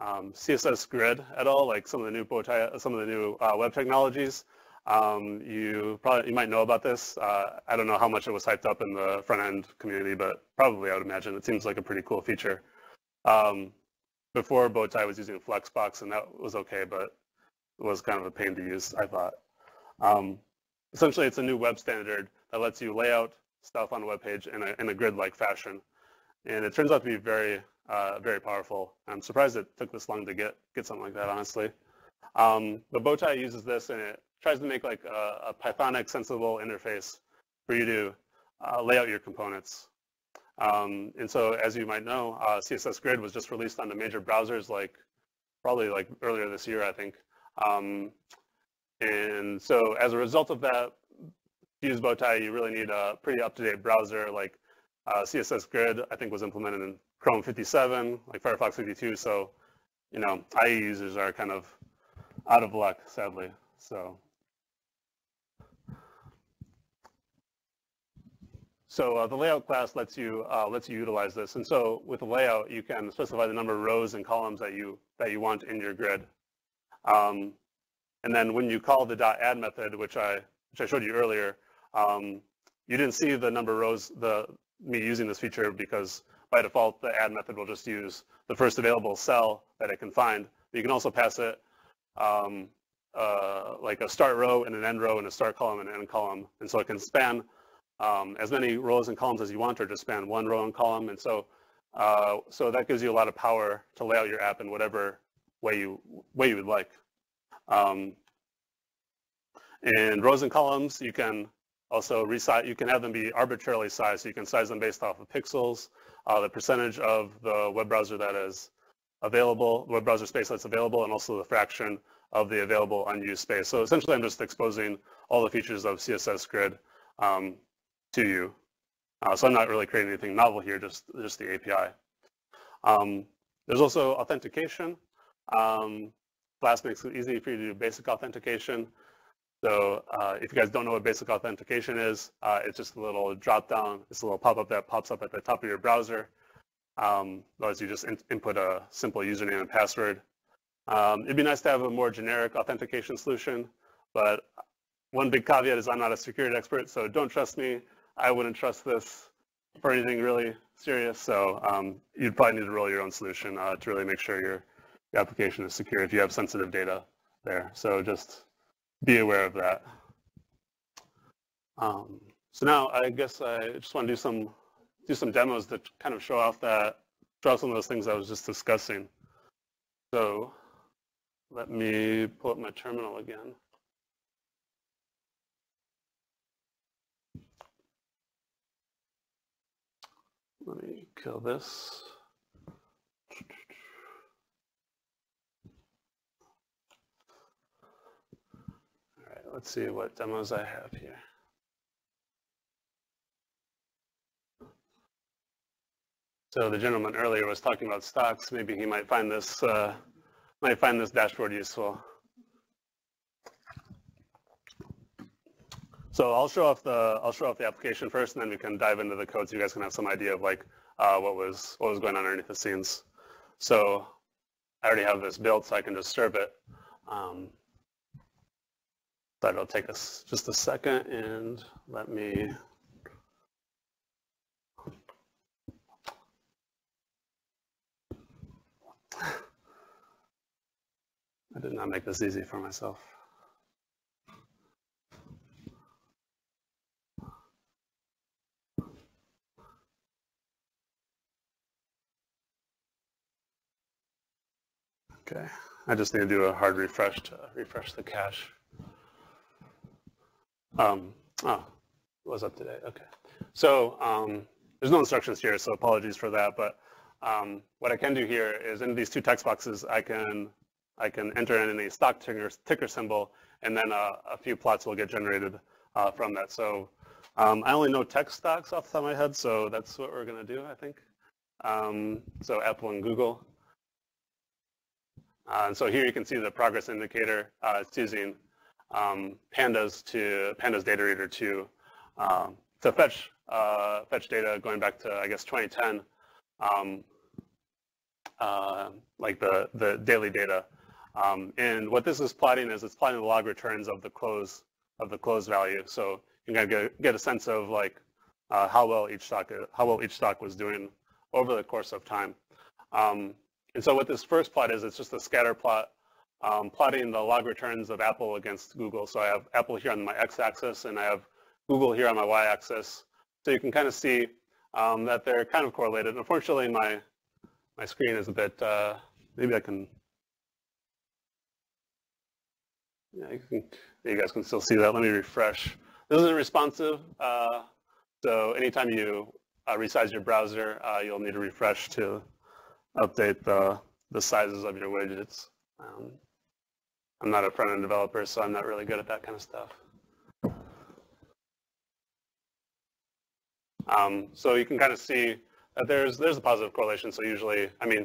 um, C S S Grid at all, like some of the new Bowtie, some of the new uh, web technologies, um, you probably you might know about this. Uh, I don't know how much it was hyped up in the front end community, but probably I would imagine it seems like a pretty cool feature. Um, before Bowtie was using Flexbox, and that was okay, but was kind of a pain to use, I thought. Um, essentially, it's a new web standard that lets you lay out stuff on a web page in a, in a grid-like fashion. And it turns out to be very, uh, very powerful. I'm surprised it took this long to get, get something like that, honestly. Um, but Bowtie uses this, and it tries to make like a, a Pythonic sensible interface for you to uh, lay out your components. Um, and so, as you might know, uh, C S S Grid was just released onto major browsers, like probably like earlier this year, I think. Um, and so as a result of that, to use Bowtie, you really need a pretty up-to-date browser. Like uh, C S S Grid, I think, was implemented in Chrome fifty-seven, like Firefox fifty-two. So, you know, I E users are kind of out of luck, sadly. So, so uh, the layout class lets you uh, lets you utilize this. And so with the layout, you can specify the number of rows and columns that you that you want in your grid. Um, and then when you call the .add method, which I which I showed you earlier, um, you didn't see the number of rows, the me using this feature because by default, the add method will just use the first available cell that it can find. But you can also pass it um, uh, like a start row and an end row and a start column and an end column. And so it can span um, as many rows and columns as you want, or just span one row and column. And so uh, so that gives you a lot of power to lay out your app in whatever way you, way you would like. Um, and rows and columns, you can also resize, you can have them be arbitrarily sized. So you can size them based off of pixels, uh, the percentage of the web browser that is available, web browser space that's available, and also the fraction of the available unused space. So essentially, I'm just exposing all the features of C S S Grid um, to you. Uh, so I'm not really creating anything novel here, just, just the A P I. Um, there's also authentication. Um, Flask makes it easy for you to do basic authentication. So uh, if you guys don't know what basic authentication is, uh, it's just a little drop down, it's a little pop-up that pops up at the top of your browser. Um, as you just in input a simple username and password. Um, it'd be nice to have a more generic authentication solution, but one big caveat is I'm not a security expert, so don't trust me. I wouldn't trust this for anything really serious, so um, you'd probably need to roll your own solution uh, to really make sure your, your application is secure if you have sensitive data there. So just be aware of that. Um, so now I guess I just want to do some do some demos to kind of show off that show off some of those things I was just discussing. So let me pull up my terminal again. Let me kill this. Let's see what demos I have here. So the gentleman earlier was talking about stocks. Maybe he might find this uh, might find this dashboard useful. So I'll show off the I'll show off the application first, and then we can dive into the code, so you guys can have some idea of like uh, what was what was going on underneath the scenes. So I already have this built, so I can just serve it. Um, But it'll take us just a second, and let me I did not make this easy for myself. Okay, I just need to do a hard refresh to refresh the cache. Um, oh, it was up today. Okay. So um, there's no instructions here, so apologies for that. But um, what I can do here is in these two text boxes, I can I can enter in any stock ticker, ticker symbol, and then uh, a few plots will get generated uh, from that. So um, I only know tech stocks off the top of my head, so that's what we're going to do, I think. Um, so Apple and Google. Uh, and so here you can see the progress indicator. Uh, it's using Um, Pandas to Pandas Data Reader to um, to fetch uh, fetch data going back to, I guess, twenty ten, um, uh, like the the daily data. Um, and what this is plotting is it's plotting the log returns of the close of the close value. So you can get get a sense of like uh, how well each stock how well each stock was doing over the course of time. Um, and so what this first plot is, it's just a scatter plot. Um, plotting the log returns of Apple against Google. So I have Apple here on my x-axis, and I have Google here on my y-axis. So you can kind of see um, that they're kind of correlated. Unfortunately, my my screen is a bit. Uh, maybe I can. Yeah, you can. You guys can still see that. Let me refresh. This isn't responsive. Uh, so anytime you uh, resize your browser, uh, you'll need to refresh to update the the sizes of your widgets. Um, I'm not a front-end developer, so I'm not really good at that kind of stuff. Um, so you can kind of see that there's there's a positive correlation. So usually, I mean,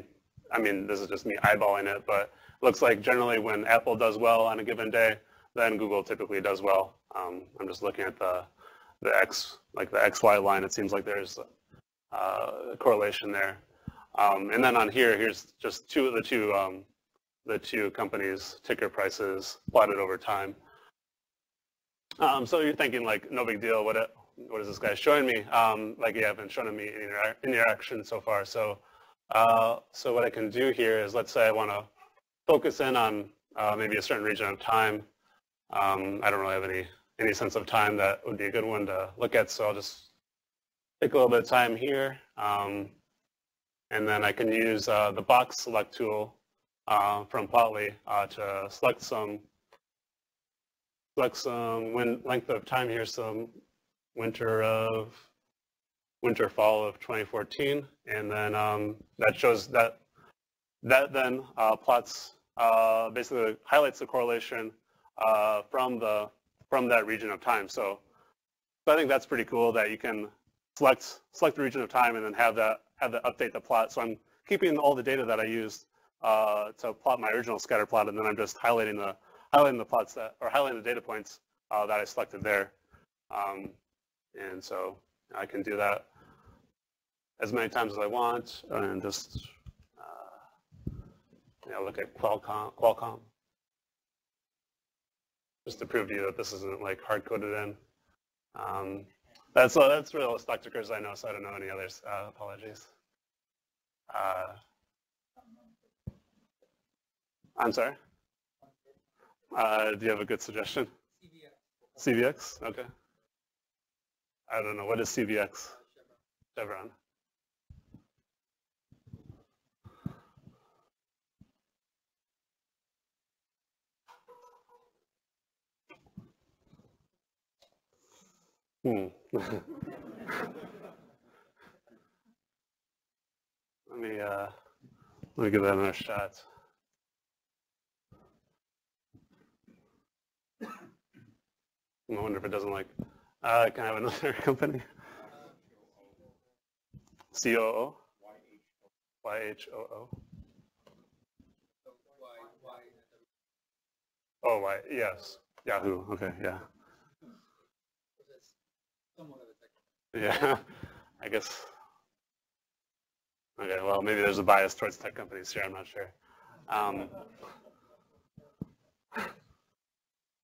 I mean, this is just me eyeballing it, but it looks like generally when Apple does well on a given day, then Google typically does well. Um, I'm just looking at the the x like the X Y line. It seems like there's uh, a correlation there. Um, and then on here, here's just two of the two. Um, the two companies' ticker prices plotted over time. Um, so you're thinking like, no big deal, what, what is this guy showing me? Um, like yeah, I've been showing me in interaction so far. So, uh, so what I can do here is, let's say I want to focus in on uh, maybe a certain region of time. Um, I don't really have any any sense of time that would be a good one to look at. So I'll just take a little bit of time here, um, and then I can use uh, the box select tool uh, from Plotly uh, to select some select some win length of time here. Some winter of winter fall of twenty fourteen, and then um, that shows that that then uh, plots uh, basically highlights the correlation uh, from the from that region of time. So, so I think that's pretty cool that you can select select the region of time and then have that have that update the plot. So I'm keeping all the data that I used uh, to plot my original scatter plot, and then I'm just highlighting the highlighting the plots that or highlighting the data points uh, that I selected there. Um, And so I can do that as many times as I want, and just uh, you know, look at Qualcomm, Qualcomm, just to prove to you that this isn't like hard coded in. Um, that's uh, that's really all the stock tickers I know, so I don't know any others. Uh, apologies. Uh, I'm sorry. Uh, do you have a good suggestion? C V X. C V X. Okay. I don't know, what is C V X? Chevron. Hmm. Let me uh, let me give that another shot. I wonder if it doesn't like. Uh, can I have another company? C O O? Y H O O? Oh, Y, yes. Yahoo, okay, yeah. Yeah, I guess. Okay, well, maybe there's a bias towards tech companies here, I'm not sure. Um,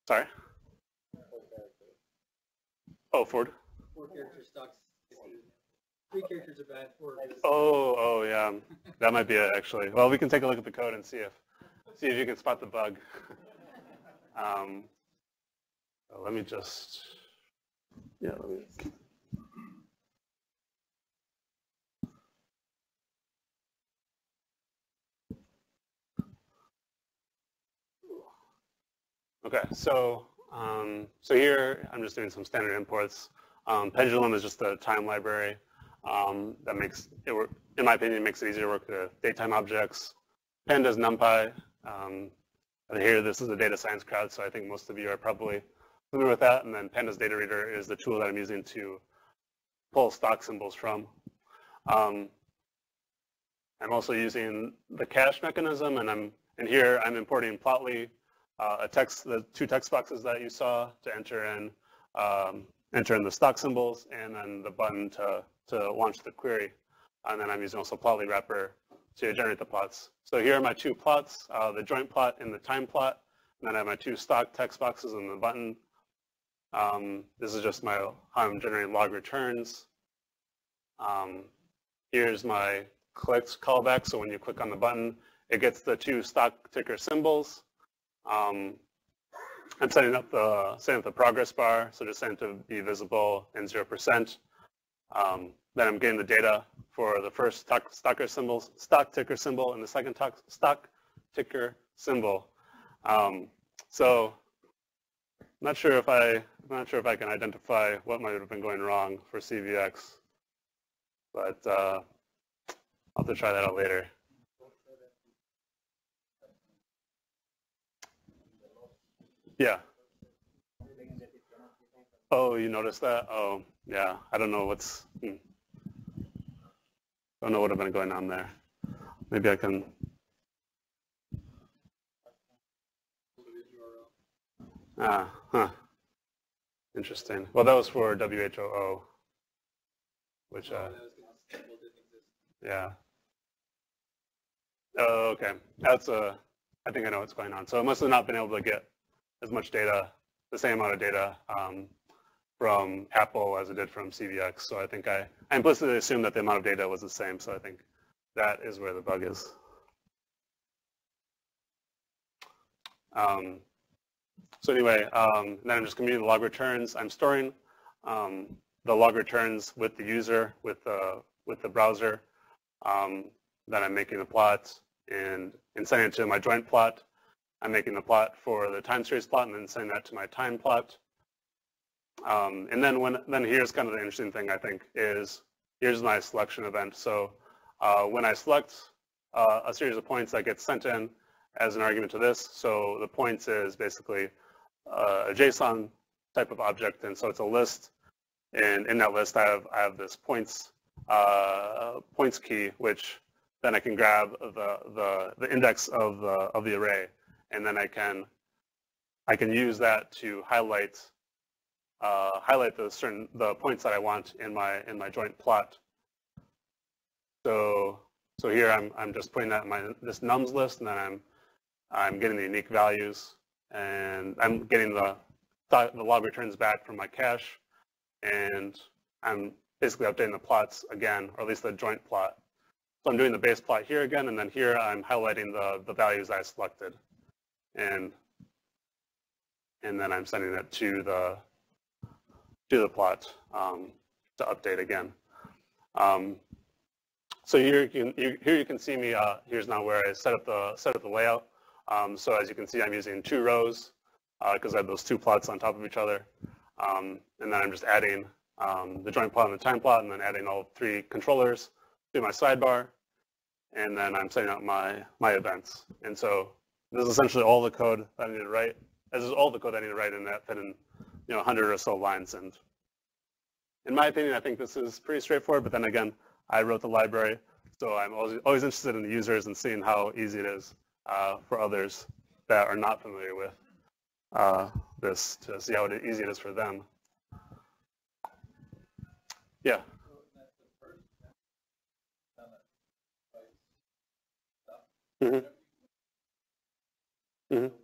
sorry? Oh, Ford. Four character stocks. Three characters are bad. Four is... Oh, oh yeah, that might be it actually. Well, we can take a look at the code and see if see if you can spot the bug. um, let me just yeah. Let me. Okay, so. Um, so here, I'm just doing some standard imports. Um, Pendulum is just a time library um, that makes it work, in my opinion, makes it easier to work with datetime objects. Pandas NumPy. Um, and here, this is a data science crowd, so I think most of you are probably familiar with that. And then Pandas Data Reader is the tool that I'm using to pull stock symbols from. Um, I'm also using the cache mechanism, and I'm and here I'm importing Plotly. Uh, a text, the two text boxes that you saw to enter in, um, enter in the stock symbols, and then the button to to launch the query, and then I'm using also Plotly wrapper to generate the plots. So here are my two plots: uh, the joint plot and the time plot. And then I have my two stock text boxes and the button. Um, this is just my how I'm generating log returns. Um, here's my clicks callback. So when you click on the button, it gets the two stock ticker symbols. Um, I'm setting up the setting up the progress bar, so just setting it to be visible in zero percent. Um, then I'm getting the data for the first stock, stocker symbols, stock ticker symbol, and the second stock, stock ticker symbol. Um, so, I'm not sure if I I'm not sure if I can identify what might have been going wrong for C V X, but uh, I'll have to try that out later. Yeah. Oh, you noticed that? Oh, yeah. I don't know what's. Hmm. Don't know what have been going on there. Maybe I can. Ah, huh. Interesting. Well, that was for W H O O, which. Uh, yeah. Oh, okay. That's a. I think I know what's going on. So I must have not been able to get as much data, the same amount of data um, from Apple as I did from C V X. So I think I, I implicitly assumed that the amount of data was the same. So I think that is where the bug is. Um, so anyway, um, then I'm just commuting the log returns. I'm storing um, the log returns with the user, with the, with the browser. Um, then I'm making the plot and, and sending it to my joint plot. I'm making the plot for the time series plot and then sending that to my time plot. Um, and then when then here's kind of the interesting thing, I think, is here's my selection event. So uh, when I select uh, a series of points that gets sent in as an argument to this, so the points is basically uh, a JSON type of object, and so it's a list. And in that list, I have I have this points uh, points key, which then I can grab the the, the index of the of the array, and then I can I can use that to highlight. Uh, highlight the certain the points that I want in my in my joint plot. So so here I'm I'm just putting that in my this nums list, and then I'm I'm getting the unique values, and I'm getting the the log returns back from my cache, and I'm basically updating the plots again, or at least the joint plot. So I'm doing the base plot here again, and then here I'm highlighting the the values I selected, and and then I'm sending it to the do the plot um, to update again. Um, so here you can you, here you can see me. Uh, here's now where I set up the set up the layout. Um, so as you can see, I'm using two rows because uh, I have those two plots on top of each other, um, and then I'm just adding um, the joint plot and the time plot, and then adding all three controllers to my sidebar, and then I'm setting up my my events. And so this is essentially all the code that I need to write. This is all the code I need to write in that fit in, you know, one hundred or so lines. And in my opinion, I think this is pretty straightforward. But then again, I wrote the library, so I'm always, always interested in the users and seeing how easy it is uh, for others that are not familiar with uh, this to see how easy it is for them. Yeah. Mm-hmm. Mm-hmm.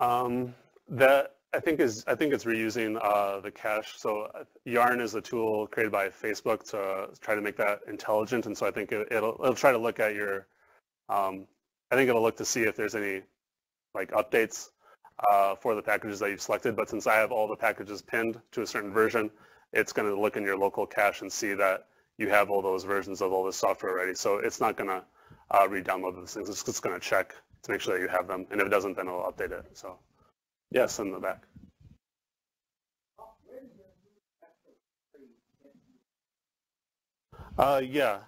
Um, that I think is I think it's reusing uh, the cache. So Yarn is a tool created by Facebook to try to make that intelligent, and so I think it, it'll it'll try to look at your. Um, I think it'll look to see if there's any like updates uh, for the packages that you've selected. But since I have all the packages pinned to a certain version, it's going to look in your local cache and see that you have all those versions of all this software already. So it's not going to uh, re-download those things. It's just going to check to make sure that you have them, and if it doesn't, then it'll update it. So, yes, in the back. Uh, yeah.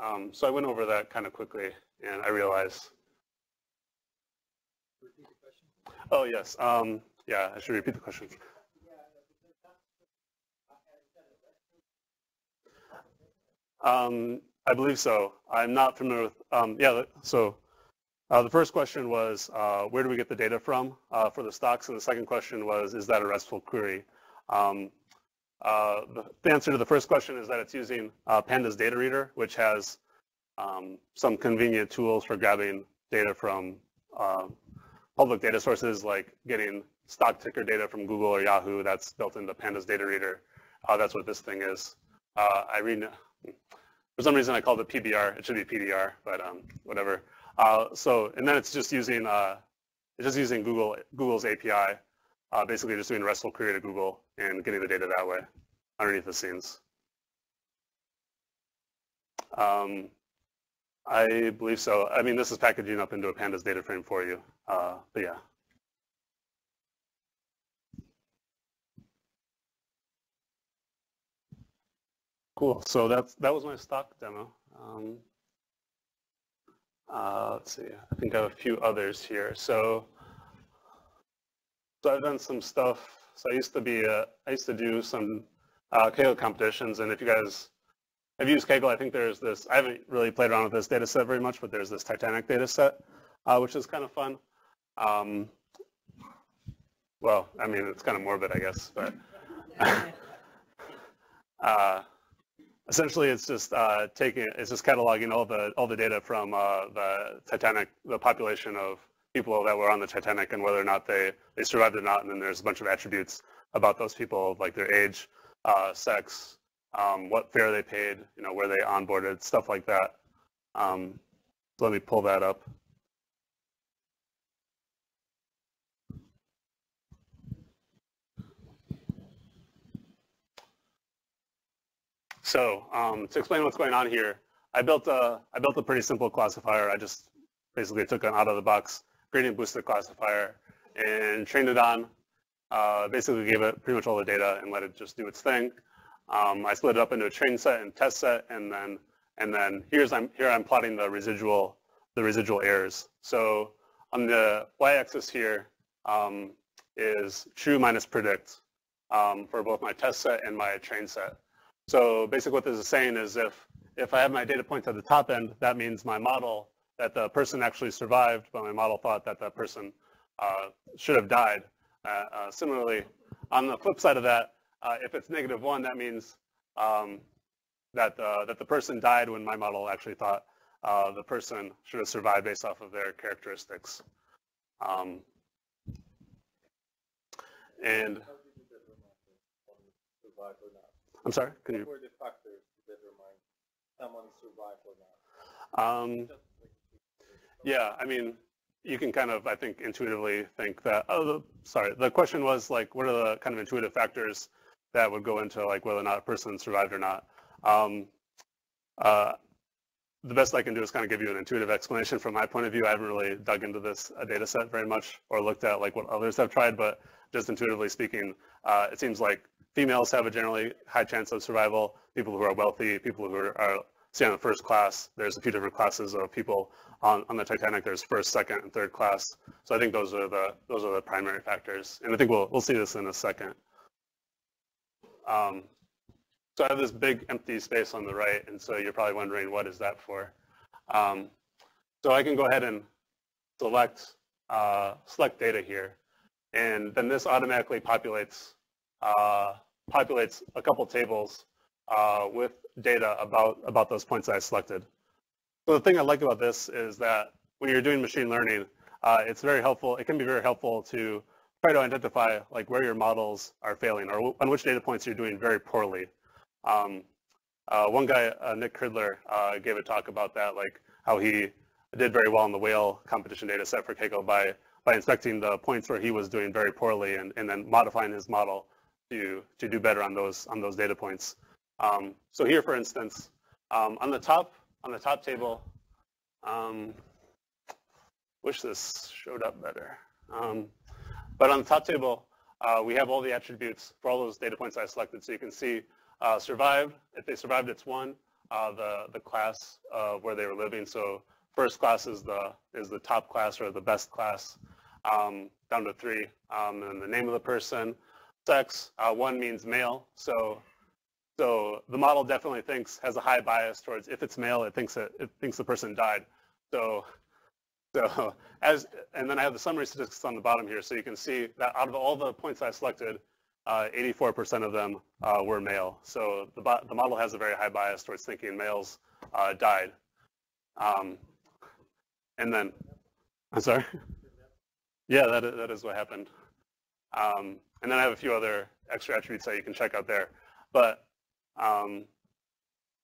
Um, so I went over that kind of quickly, and I realized. Repeat the question. Oh yes. Um, yeah, I should repeat the question. Um, I believe so. I'm not familiar with, um, yeah, so uh, the first question was, uh, where do we get the data from uh, for the stocks? And the second question was, is that a RESTful query? Um, uh, the answer to the first question is that it's using uh, Pandas Data Reader, which has um, some convenient tools for grabbing data from uh, public data sources, like getting stock ticker data from Google or Yahoo. That's built into Pandas Data Reader. Uh, that's what this thing is. Uh, I read. For some reason, I called it P B R. It should be P D R, but um, whatever. Uh, so, and then it's just using uh, it's just using Google Google's A P I, uh, basically just doing RESTful query to Google and getting the data that way, underneath the scenes. Um, I believe so. I mean, this is packaging up into a Pandas data frame for you. Uh, but yeah. Cool. So that's that was my stock demo. Um, uh, let's see. I think I have a few others here. So, so I've done some stuff. So I used to be a, I used to do some uh, Kaggle competitions. And if you guys have used Kaggle, I think there's this. I haven't really played around with this data set very much, but there's this Titanic data set, uh, which is kind of fun. Um, well, I mean, it's kind of morbid, I guess, but. uh, Essentially, it's just uh, taking, it's just cataloging all the all the data from uh, the Titanic, the population of people that were on the Titanic and whether or not they, they survived or not. And then there's a bunch of attributes about those people, like their age, uh, sex, um, what fare they paid, you know, where they onboarded, stuff like that. Um, so let me pull that up. So um, to explain what's going on here, I built a I built a pretty simple classifier. I just basically took an out-of-the-box gradient boosted classifier and trained it on. Uh, basically gave it pretty much all the data and let it just do its thing. Um, I split it up into a train set and test set, and then and then here's I'm here I'm plotting the residual the residual errors. So on the y-axis here um, is true minus predict um, for both my test set and my train set. So basically what this is saying is if, if I have my data points at the top end, that means my model, that the person actually survived, but my model thought that that person uh, should have died. Uh, uh, similarly, on the flip side of that, uh, if it's negative one, that means um, that, uh, that the person died when my model actually thought uh, the person should have survived based off of their characteristics. Um, and I'm sorry. Can you? What were the factors that determine someone survived or not? Um, yeah, I mean, you can kind of, I think, intuitively think that. Oh, the, sorry. The question was like, what are the kind of intuitive factors that would go into like whether or not a person survived or not? Um, uh, the best I can do is kind of give you an intuitive explanation from my point of view. I haven't really dug into this uh, data set very much or looked at like what others have tried, but just intuitively speaking, uh, it seems like females have a generally high chance of survival, people who are wealthy, people who are, are stay on the first class. There's a few different classes of people on, on the Titanic. There's first, second, and third class. So I think those are the those are the primary factors. And I think we'll we'll see this in a second. Um, so I have this big empty space on the right, and so you're probably wondering what is that for? Um, so I can go ahead and select uh, select data here, and then this automatically populates Uh, populates a couple tables uh, with data about, about those points that I selected. So the thing I like about this is that when you're doing machine learning, uh, it's very helpful, it can be very helpful to try to identify like where your models are failing or on which data points you're doing very poorly. Um, uh, one guy, uh, Nick Cridler, uh, gave a talk about that, like how he did very well in the whale competition data set for Kaggle by, by inspecting the points where he was doing very poorly and, and then modifying his model to to do better on those on those data points. Um, so here, for instance, um, on the top on the top table, um, wish this showed up better. Um, but on the top table, uh, we have all the attributes for all those data points I selected. So you can see uh, survived. If they survived, it's one. Uh, the the class uh, where they were living. So first class is the is the top class or the best class, um, down to three. Um, and the name of the person. Sex, uh, one means male, so so the model definitely thinks, has a high bias towards if it's male, it thinks it, it thinks the person died. So so as and then I have the summary statistics on the bottom here, so you can see that out of all the points I selected, eighty-four percent of them uh, were male. So the the model has a very high bias towards thinking males uh, died. Um, and then, I'm sorry. Yeah, that that is what happened. Um, and then I have a few other extra attributes that you can check out there, but um,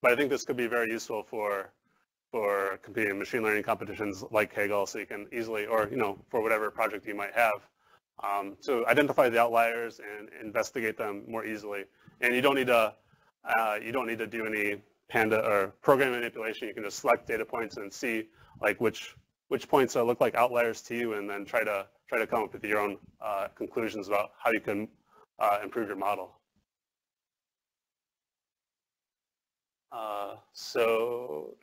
but I think this could be very useful for for competing machine learning competitions like Kaggle, so you can easily, or you know, for whatever project you might have, um, to identify the outliers and investigate them more easily. And you don't need to uh, you don't need to do any Panda or program manipulation. You can just select data points and see like which which points look like outliers to you, and then try to try to come up with your own uh, conclusions about how you can uh, improve your model. Uh, so,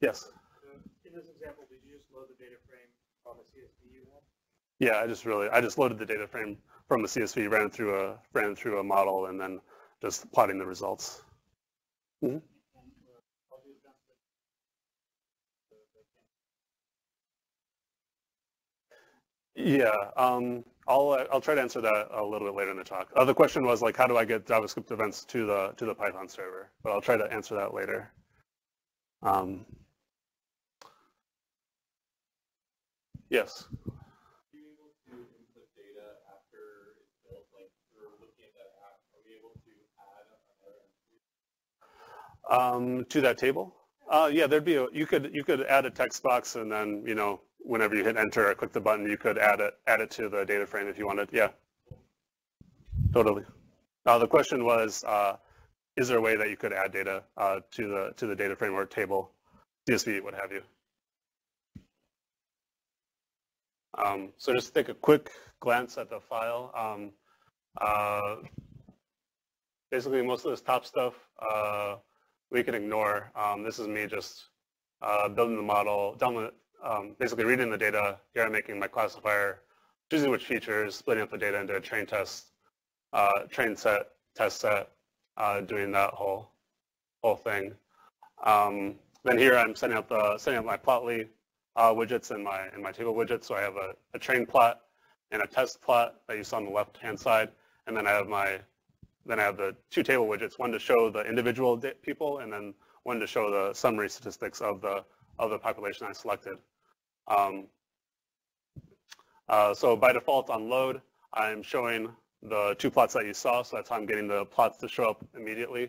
yes. In this example, did you just load the data frame from a C S V you had? Yeah, I just really I just loaded the data frame from a C S V, ran through a ran through a model, and then just plotting the results. Mm-hmm. Yeah, um, I'll I'll try to answer that a little bit later in the talk. Uh, the question was like, how do I get JavaScript events to the to the Python server? But I'll try to answer that later. Um, yes. Um, to that table? Uh, yeah, there'd be a, you could you could add a text box, and then you know whenever you hit enter or click the button, you could add it add it to the data frame if you wanted. Yeah, totally. Uh, the question was, uh, is there a way that you could add data uh, to the to the data frame or table, C S V, what have you? Um, so just take a quick glance at the file. Um, uh, basically, most of this top stuff. Uh, We can ignore. Um, this is me just uh, building the model, download, um, basically reading the data. Here I'm making my classifier, choosing which features, splitting up the data into a train test, uh, train set, test set, uh, doing that whole whole thing. Um, then here I'm setting up the setting up my Plotly uh, widgets and my and my table widgets. So I have a, a train plot and a test plot that you saw on the left hand side, and then I have my Then I have the two table widgets, one to show the individual people, and then one to show the summary statistics of the of the population I selected. Um, uh, so by default on load, I'm showing the two plots that you saw, so that's how I'm getting the plots to show up immediately,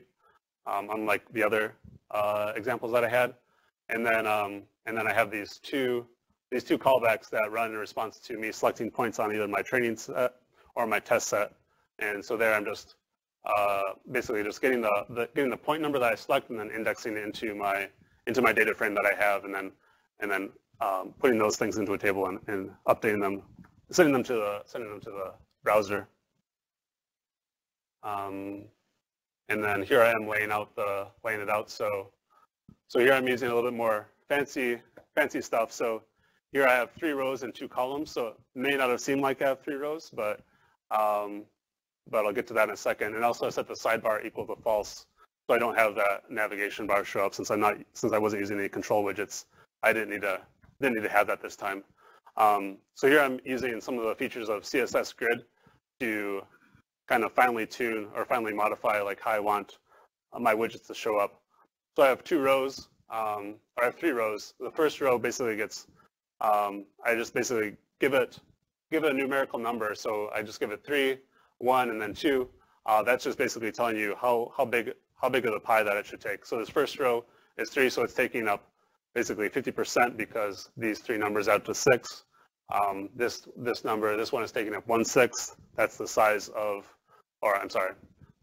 um, unlike the other uh, examples that I had. And then um, and then I have these two these two callbacks that run in response to me selecting points on either my training set or my test set. And so there I'm just Uh, basically just getting the, the getting the point number that I select and then indexing it into my into my data frame that I have, and then and then um, putting those things into a table and, and updating them, sending them to the sending them to the browser. Um, and then here I am laying out the laying it out. So so here I'm using a little bit more fancy fancy stuff. So here I have three rows and two columns. So it may not have seemed like I have three rows, but um, but I'll get to that in a second. And also I set the sidebar equal to false, so I don't have that navigation bar show up. Since I'm not, since I wasn't using any control widgets, I didn't need to didn't need to have that this time. Um, so here I'm using some of the features of C S S Grid to kind of finely tune or finally modify like how I want my widgets to show up. So I have two rows, um, or I have three rows. The first row basically gets, um, I just basically give it give it a numerical number. So I just give it three. One and then two. Uh, that's just basically telling you how how big how big of the pie that it should take. So this first row is three, so it's taking up basically fifty percent because these three numbers add to six. Um, this this number this one is taking up one sixth. That's the size of, or I'm sorry,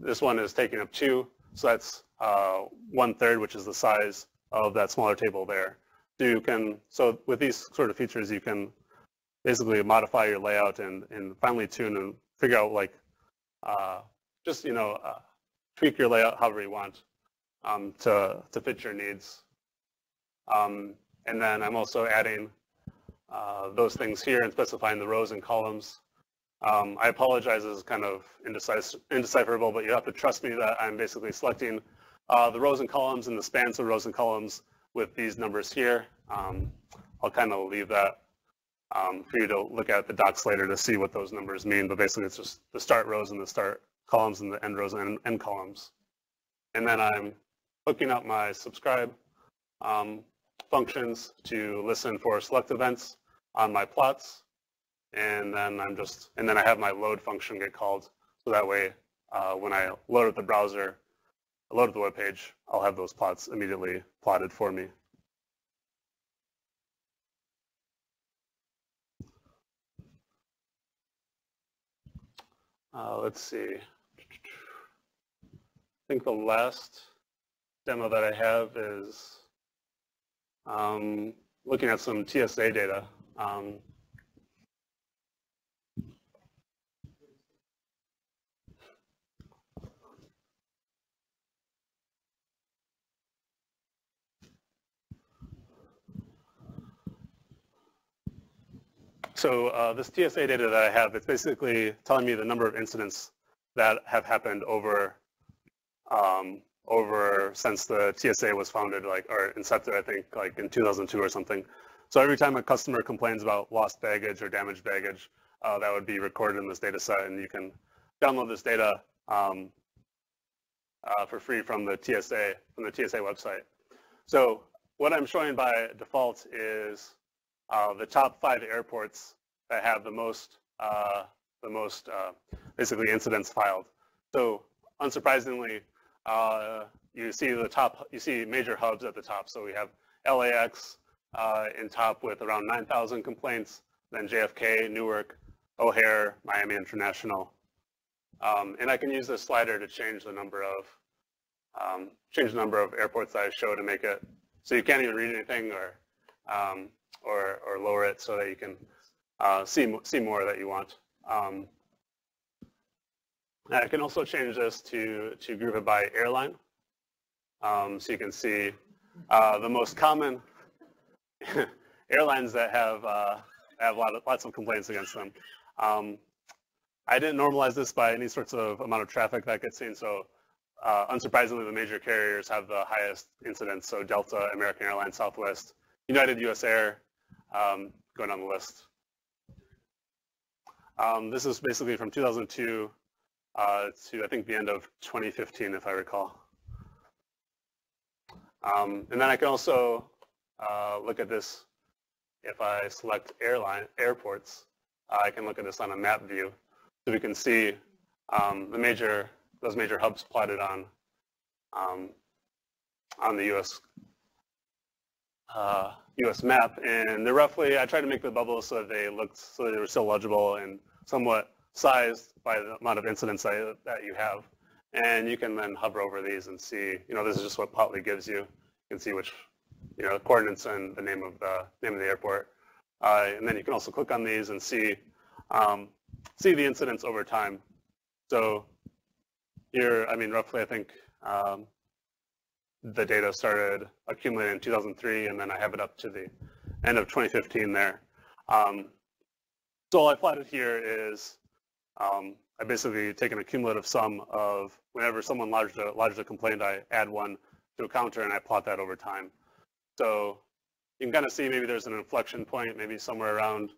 this one is taking up two, so that's uh, one third, which is the size of that smaller table there. So you can so with these sort of features you can basically modify your layout and and finally tune and figure out like. Uh, just you know, uh, tweak your layout however you want um, to to fit your needs. Um, and then I'm also adding uh, those things here and specifying the rows and columns. Um, I apologize, this is kind of indecis indecipherable, but you have to trust me that I'm basically selecting uh, the rows and columns and the spans of rows and columns with these numbers here. Um, I'll kind of leave that. Um, for you to look at the docs later to see what those numbers mean, but basically it's just the start rows and the start columns and the end rows and end columns. And then I'm hooking up my subscribe um, functions to listen for select events on my plots, and then I'm just and then I have my load function get called, so that way uh, when I load up the browser, load up the web page, I'll have those plots immediately plotted for me. Uh, let's see, I think the last demo that I have is um, looking at some T S A data. Um, So uh, this T S A data that I have, it's basically telling me the number of incidents that have happened over, um, over since the T S A was founded, like or incepted, I think, like in two thousand two or something. So every time a customer complains about lost baggage or damaged baggage, uh, that would be recorded in this data set, and you can download this data um, uh, for free from the T S A from the T S A website. So what I'm showing by default is uh, the top five airports that have the most, uh, the most uh, basically incidents filed. So unsurprisingly, uh, you see the top, you see major hubs at the top. So we have L A X uh, in top with around nine thousand complaints, then J F K, Newark, O'Hare, Miami International. Um, and I can use this slider to change the number of um, change the number of airports that I show to make it so you can't even read anything, or um, or, or lower it so that you can uh, see see more that you want. Um, and I can also change this to to group it by airline, um, so you can see uh, the most common airlines that have uh, have lot of, lots of complaints against them. Um, I didn't normalize this by any sorts of amount of traffic that gets seen, so uh, unsurprisingly, the major carriers have the highest incidents, so Delta, American Airlines, Southwest, United, U S Air, um, going on the list. Um, this is basically from two thousand two uh, to, I think, the end of twenty fifteen, if I recall. Um, and then I can also uh, look at this. If I select airline airports, uh, I can look at this on a map view. So we can see um, the major, those major hubs plotted on um, on the U S uh, U S map, and they're roughly. I tried to make the bubbles so that they looked, so they were still legible and somewhat sized by the amount of incidents that, that you have. And you can then hover over these and see. You know, this is just what Plotly gives you. You can see which, you know, coordinates and the name of the name of the airport. Uh, and then you can also click on these and see. Um, see the incidents over time. So here, I mean, roughly, I think um, the data started accumulating in two thousand three, and then I have it up to the end of twenty fifteen there. Um, so all I plotted here is um, I basically take an accumulative sum of whenever someone lodged a, lodged a complaint, I add one to a counter, and I plot that over time. So you can kind of see maybe there's an inflection point, maybe somewhere around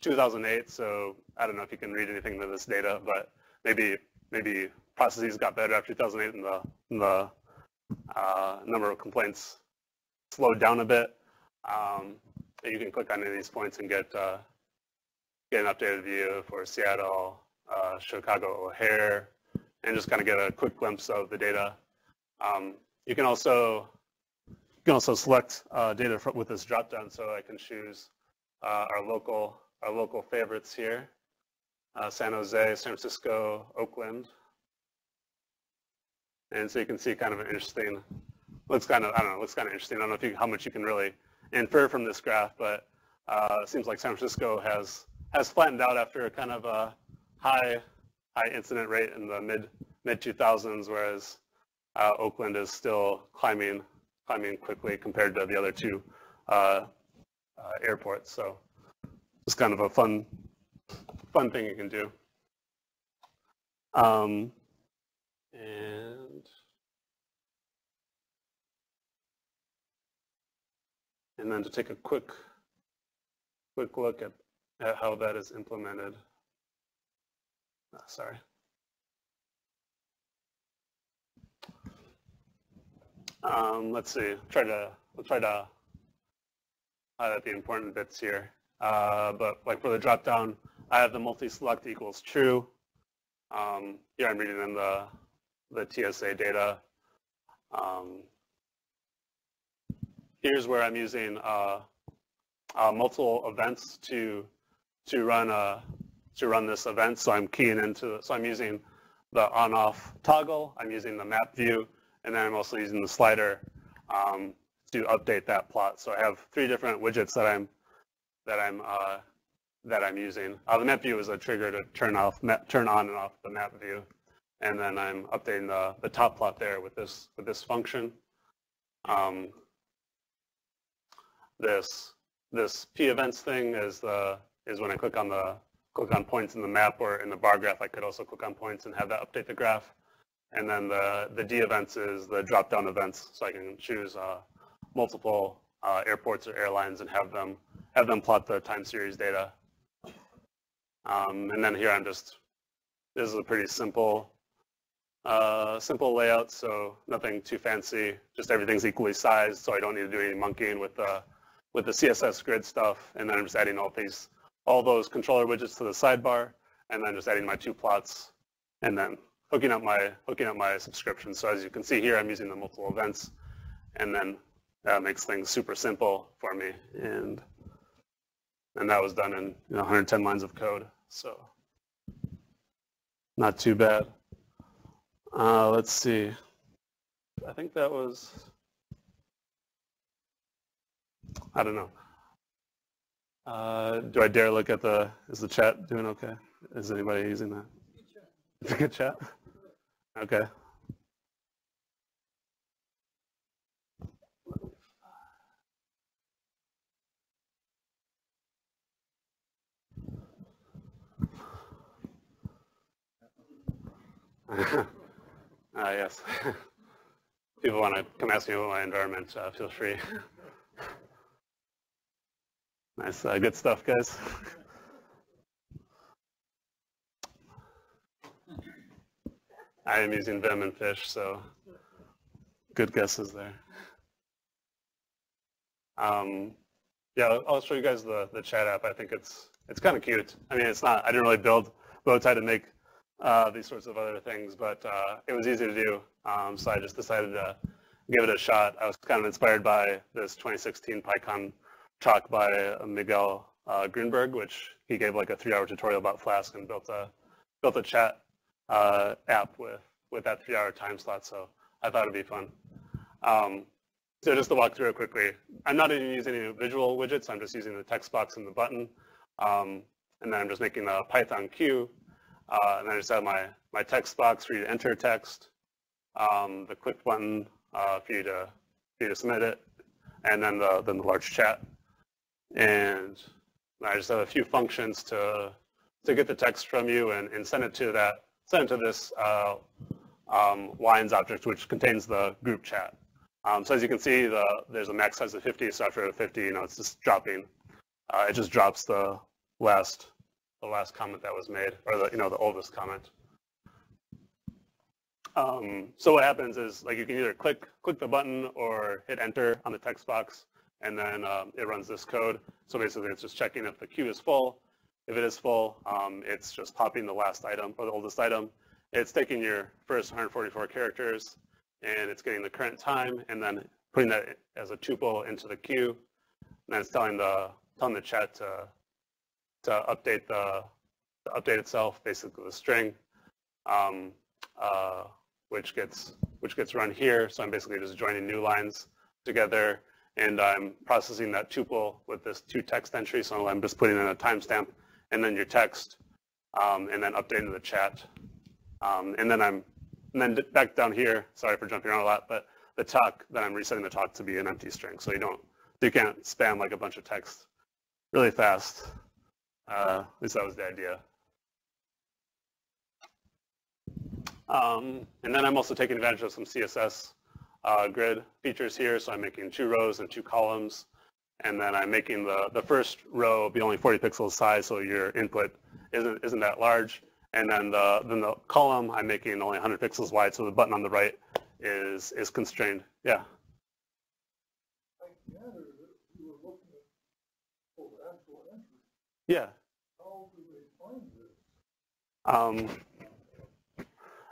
two thousand eight, so I don't know if you can read anything to this data, but maybe maybe processes got better after two thousand eight, and the, and the uh, number of complaints slowed down a bit. Um, you can click on any of these points and get uh, get an updated view for Seattle, uh, Chicago O'Hare, and just kind of get a quick glimpse of the data. Um, you can also you can also select uh, data from, with this dropdown, so I can choose uh, our local. Our local favorites here, uh, San Jose, San Francisco, Oakland. And so you can see kind of an interesting, looks kind of, I don't know, looks kind of interesting. I don't know if you, how much you can really infer from this graph, but uh, it seems like San Francisco has, has flattened out after a kind of a high, high incident rate in the mid, mid two thousands, whereas uh, Oakland is still climbing, climbing quickly compared to the other two uh, uh, airports. So. It's kind of a fun, fun thing you can do. Um, and and then to take a quick, quick look at, at how that is implemented. Oh, sorry. Um, let's see. Try to we'll try to highlight the important bits here. Uh, but like for the dropdown, I have the multi-select equals true. Um, here I'm reading in the, the T S A data. Um, here's where I'm using uh, uh, multiple events to to run a to run this event. So I'm keying into so I'm using the on-off toggle. I'm using the map view, and then I'm also using the slider um, to update that plot. So I have three different widgets that I'm that I'm uh, that I'm using. Uh, the map view is a trigger to turn off, map, turn on and off the map view, and then I'm updating the the top plot there with this with this function. Um, this this P events thing is the is when I click on the click on points in the map or in the bar graph. I could also click on points and have that update the graph, and then the the D events is the drop down events, so I can choose uh, multiple uh, airports or airlines and have them. have them plot the time series data. Um, and then here I'm just, this is a pretty simple Uh, simple layout, so nothing too fancy. Just everything's equally sized, so I don't need to do any monkeying with the with the C S S grid stuff. And then I'm just adding all these, all those controller widgets to the sidebar, and then just adding my two plots, and then hooking up my hooking up my subscription. So as you can see here, I'm using the multiple events, and then that makes things super simple for me. And and that was done in you know, one hundred ten lines of code, so not too bad. Uh, let's see. I think that was, I don't know. Uh, do I dare look at the, is the chat doing okay? Is anybody using that? It's a good chat? Okay. Ah, uh, yes. People want to come ask me about my environment, uh, feel free. Nice, uh, good stuff, guys. I am using Vim and Fish, so good guesses there. Um, yeah, I'll, I'll show you guys the, the chat app. I think it's it's kind of cute. I mean, it's not. I didn't really build Bowtie to make uh, these sorts of other things, but uh, it was easy to do. Um, so I just decided to give it a shot. I was kind of inspired by this twenty sixteen PyCon talk by Miguel uh, Greenberg, which he gave like a three-hour tutorial about Flask and built a built a chat Uh, app with, with that three-hour time slot, so I thought it'd be fun. Um, so just to walk through it quickly, I'm not even using any visual widgets. I'm just using the text box and the button, um, and then I'm just making a Python queue, uh, and I just have my my text box for you to enter text, um, the click button uh, for you to for you to submit it, and then the then the large chat, and I just have a few functions to to get the text from you and, and send it to that. Sent to this uh, um, lines object, which contains the group chat. Um, so as you can see, the, there's a max size of fifty. So after fifty, you know, it's just dropping. Uh, it just drops the last, the last comment that was made, or the you know the oldest comment. Um, so what happens is, like, you can either click click the button or hit enter on the text box, and then um, it runs this code. So basically, it's just checking if the queue is full. If it is full, um, it's just popping the last item or the oldest item. It's taking your first one hundred forty-four characters, and it's getting the current time, and then putting that as a tuple into the queue. And then it's telling the telling the chat to to update the to update itself, basically the string, um, uh, which gets which gets run here. So I'm basically just joining new lines together, and I'm processing that tuple with this two text entry. So I'm just putting in a timestamp, and then your text, um, and then updating the chat, um, and then I'm, and then back down here. Sorry for jumping around a lot, but the talk, then I'm resetting the talk to be an empty string, so you don't, you can't spam like a bunch of text really fast. Uh, at least that was the idea. Um, and then I'm also taking advantage of some C S S uh, grid features here, so I'm making two rows and two columns. And then I'm making the, the first row be only forty pixels size, so your input isn't isn't that large. And then the then the column I'm making only one hundred pixels wide, so the button on the right is is constrained. Yeah. I gather that you were looking for actual entry. Yeah. How do they find this? Um.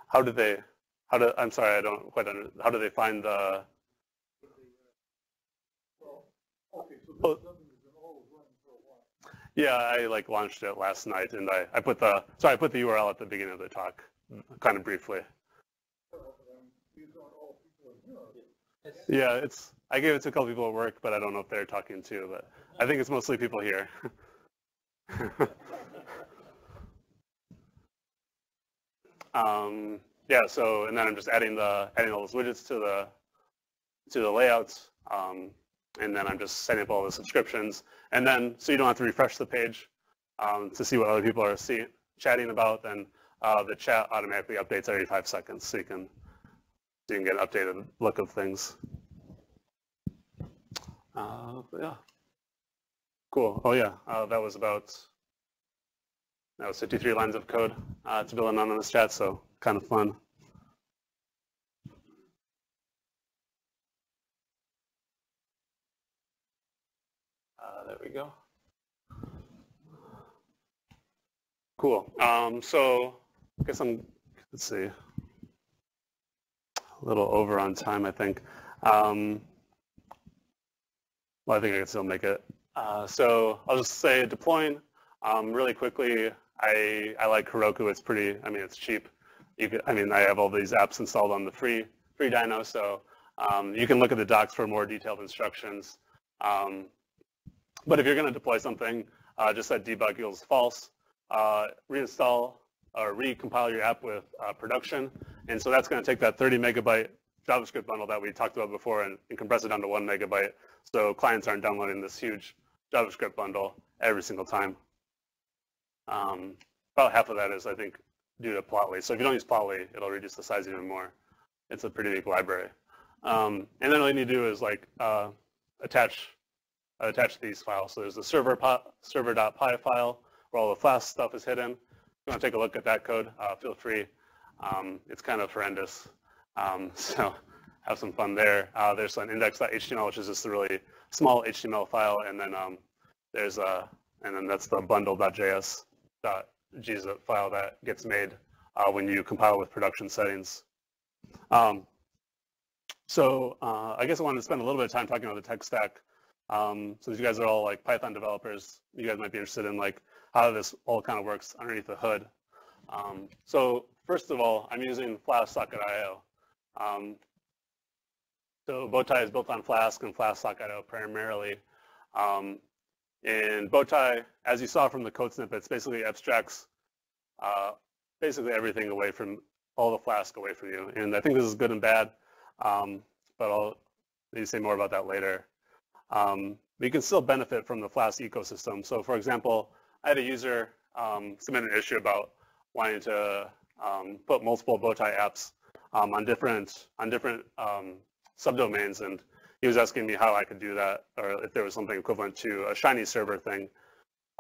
How do they? How do? I'm sorry, I don't quite understand. How do they find the? Well, yeah, I like launched it last night, and I, I put the so I put the U R L at the beginning of the talk, kind of briefly. Yeah, it's I gave it to a couple people at work, but I don't know if they're talking too. But I think it's mostly people here. um, yeah. So and then I'm just adding the adding all those widgets to the to the layouts. Um, And then I'm just setting up all the subscriptions, and then so you don't have to refresh the page um, to see what other people are see, chatting about. Then uh, the chat automatically updates every five seconds, so you can so you can get an updated look of things. Uh, yeah, cool. Oh yeah, uh, that was about that was fifty-three lines of code uh, to build an anonymous chat, so kind of fun. there we go. Cool. Um, so I guess I'm, let's see, a little over on time, I think. Um, well, I think I can still make it. Uh, so I'll just say deploying um, really quickly. I, I like Heroku. It's pretty, I mean, it's cheap. You can, I mean, I have all these apps installed on the free free dyno, so um, you can look at the docs for more detailed instructions. Um, but if you're going to deploy something, uh, just set debug equals false. Uh, reinstall or recompile your app with uh, production. And so that's going to take that thirty megabyte JavaScript bundle that we talked about before and, and compress it down to one megabyte. So clients aren't downloading this huge JavaScript bundle every single time. Um, about half of that is, I think, due to Plotly. So if you don't use Plotly, it'll reduce the size even more. It's a pretty big library. Um, and then all you need to do is like uh, attach uh, attach these files. So there's the server server.py file where all the Flask stuff is hidden. If you want to take a look at that code, uh, feel free. Um, it's kind of horrendous. Um, so have some fun there. Uh, there's an index.html, which is just a really small H T M L file, and then um, there's a and then that's the bundle.js.gzip file that gets made uh, when you compile with production settings. Um, so uh, I guess I wanted to spend a little bit of time talking about the tech stack. Um, since you guys are all like Python developers, you guys might be interested in like how this all kind of works underneath the hood. Um, so first of all, I'm using Flask Socket dot I O. Um, so Bowtie is built on Flask and Flask Socket dot I O primarily. Um, and Bowtie, as you saw from the code snippets, basically abstracts uh, basically everything away from all the Flask away from you. And I think this is good and bad, um, but I'll maybe say more about that later. Um, but you can still benefit from the Flask ecosystem. So for example, I had a user um, submit an issue about wanting to um, put multiple Bowtie apps um, on different on different um, subdomains, and he was asking me how I could do that, or if there was something equivalent to a Shiny server thing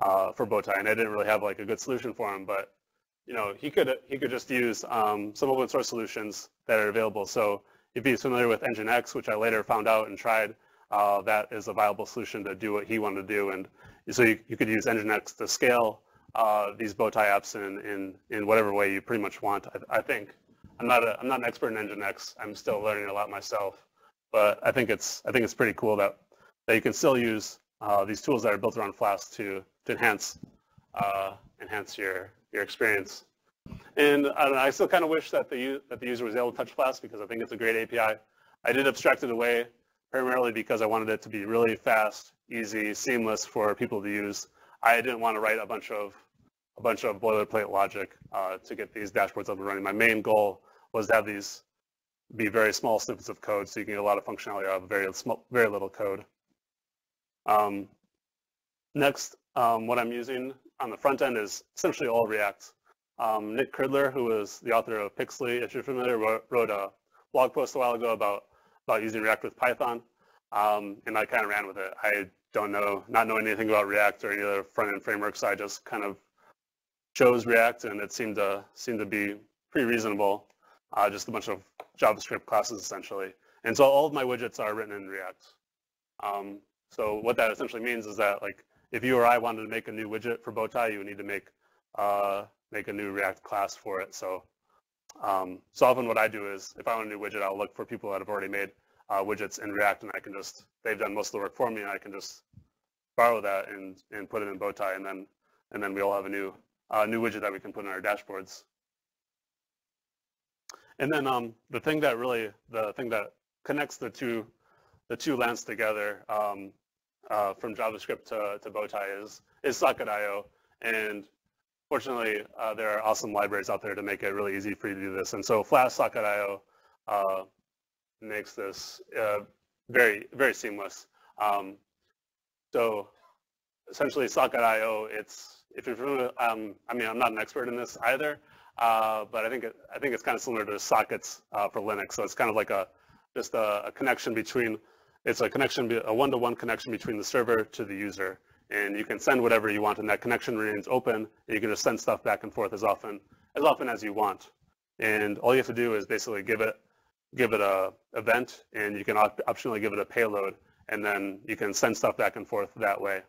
uh, for Bowtie. And I didn't really have like a good solution for him, but you know, he could he could just use um, some open source solutions that are available. So if he's familiar with Nginx, which I later found out and tried, uh, that is a viable solution to do what he wanted to do. And so you, you could use Nginx to scale uh, these Bowtie apps in, in in whatever way you pretty much want. I, I think I'm not a, I'm not an expert in Nginx. I'm still learning a lot myself, but I think it's I think it's pretty cool that that you can still use uh, these tools that are built around Flask to to enhance uh, enhance your your experience. And I, don't know, I still kind of wish that the that the user was able to touch Flask because I think it's a great A P I. I did abstract it away primarily because I wanted it to be really fast, easy, seamless for people to use. I didn't want to write a bunch of a bunch of boilerplate logic uh, to get these dashboards up and running. My main goal was to have these be very small snippets of code, so you can get a lot of functionality out of very small, very little code. Um, next, um, what I'm using on the front end is essentially all React. Um, Nick Cridler, who is the author of Pixly, if you're familiar, wrote, wrote a blog post a while ago about about using React with Python, um, and I kind of ran with it. I don't know, not knowing anything about React or any other front-end frameworks, I just kind of chose React, and it seemed to seemed to be pretty reasonable. Uh, just a bunch of JavaScript classes essentially, and so all of my widgets are written in React. Um, so what that essentially means is that, like, if you or I wanted to make a new widget for Bowtie, you would need to make uh, make a new React class for it. So um, so often what I do is, if I want a new widget, I'll look for people that have already made uh, widgets in React, and I can just they've done most of the work for me, and I can just borrow that and and put it in Bowtie, and then and then we all have a new uh, new widget that we can put in our dashboards. And then um, the thing that really, the thing that connects the two, the two lands together um, uh, from JavaScript to, to Bowtie is, is Socket dot I O. And fortunately, uh, there are awesome libraries out there to make it really easy for you to do this. And so Flask Socket dot I O uh, makes this uh, very, very seamless. Um, so essentially Socket dot I O, it's, if you're familiar, um, I mean, I'm not an expert in this either. Uh, but I think it, I think it's kind of similar to sockets uh, for Linux. So it's kind of like a just a, a connection between it's a connection a one-to-one connection between the server to the user, and you can send whatever you want, and that connection remains open, and you can just send stuff back and forth as often as often as you want. And all you have to do is basically give it give it a event, and you can op optionally give it a payload, and then you can send stuff back and forth that way.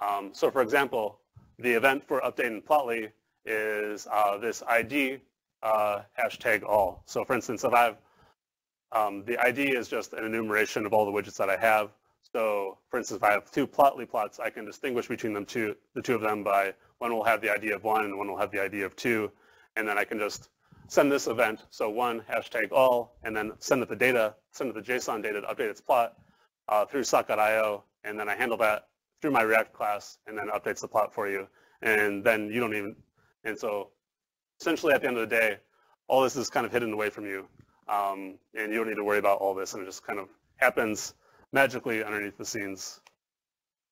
Um, so for example, the event for updating Plotly is uh, this I D uh, hashtag all. So for instance, if I've, um, the I D is just an enumeration of all the widgets that I have. So for instance, if I have two Plotly plots, I can distinguish between them two, the two of them by one will have the I D of one and one will have the I D of two. And then I can just send this event, so one hashtag all, and then send it the data, send it the JSON data to update its plot uh, through Socket dot I O, and then I handle that through my React class, and then updates the plot for you. And then you don't even, and so essentially at the end of the day, all this is kind of hidden away from you. Um, and you don't need to worry about all this, and it just kind of happens magically underneath the scenes.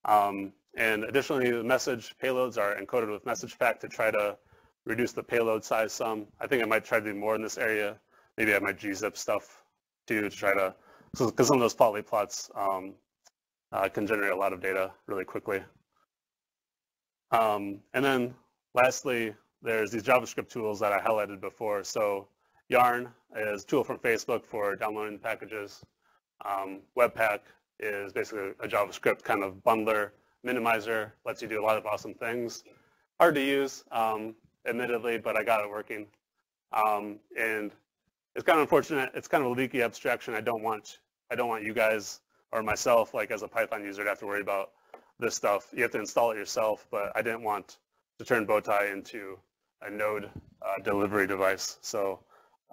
Um, and additionally, the message payloads are encoded with message fact to try to reduce the payload size some. I think I might try to do more in this area. Maybe I have my gzip stuff too to try to, because some of those Plotly plots um, uh, can generate a lot of data really quickly. Um, and then lastly, there's these JavaScript tools that I highlighted before. So Yarn is a tool from Facebook for downloading packages. Um, Webpack is basically a JavaScript kind of bundler, minimizer, lets you do a lot of awesome things. Hard to use. Um, admittedly, but I got it working. Um, and it's kind of unfortunate. It's kind of a leaky abstraction. I don't want I don't want you guys or myself, like as a Python user, to have to worry about this stuff. You have to install it yourself, but I didn't want to turn Bowtie into a node uh, delivery device. So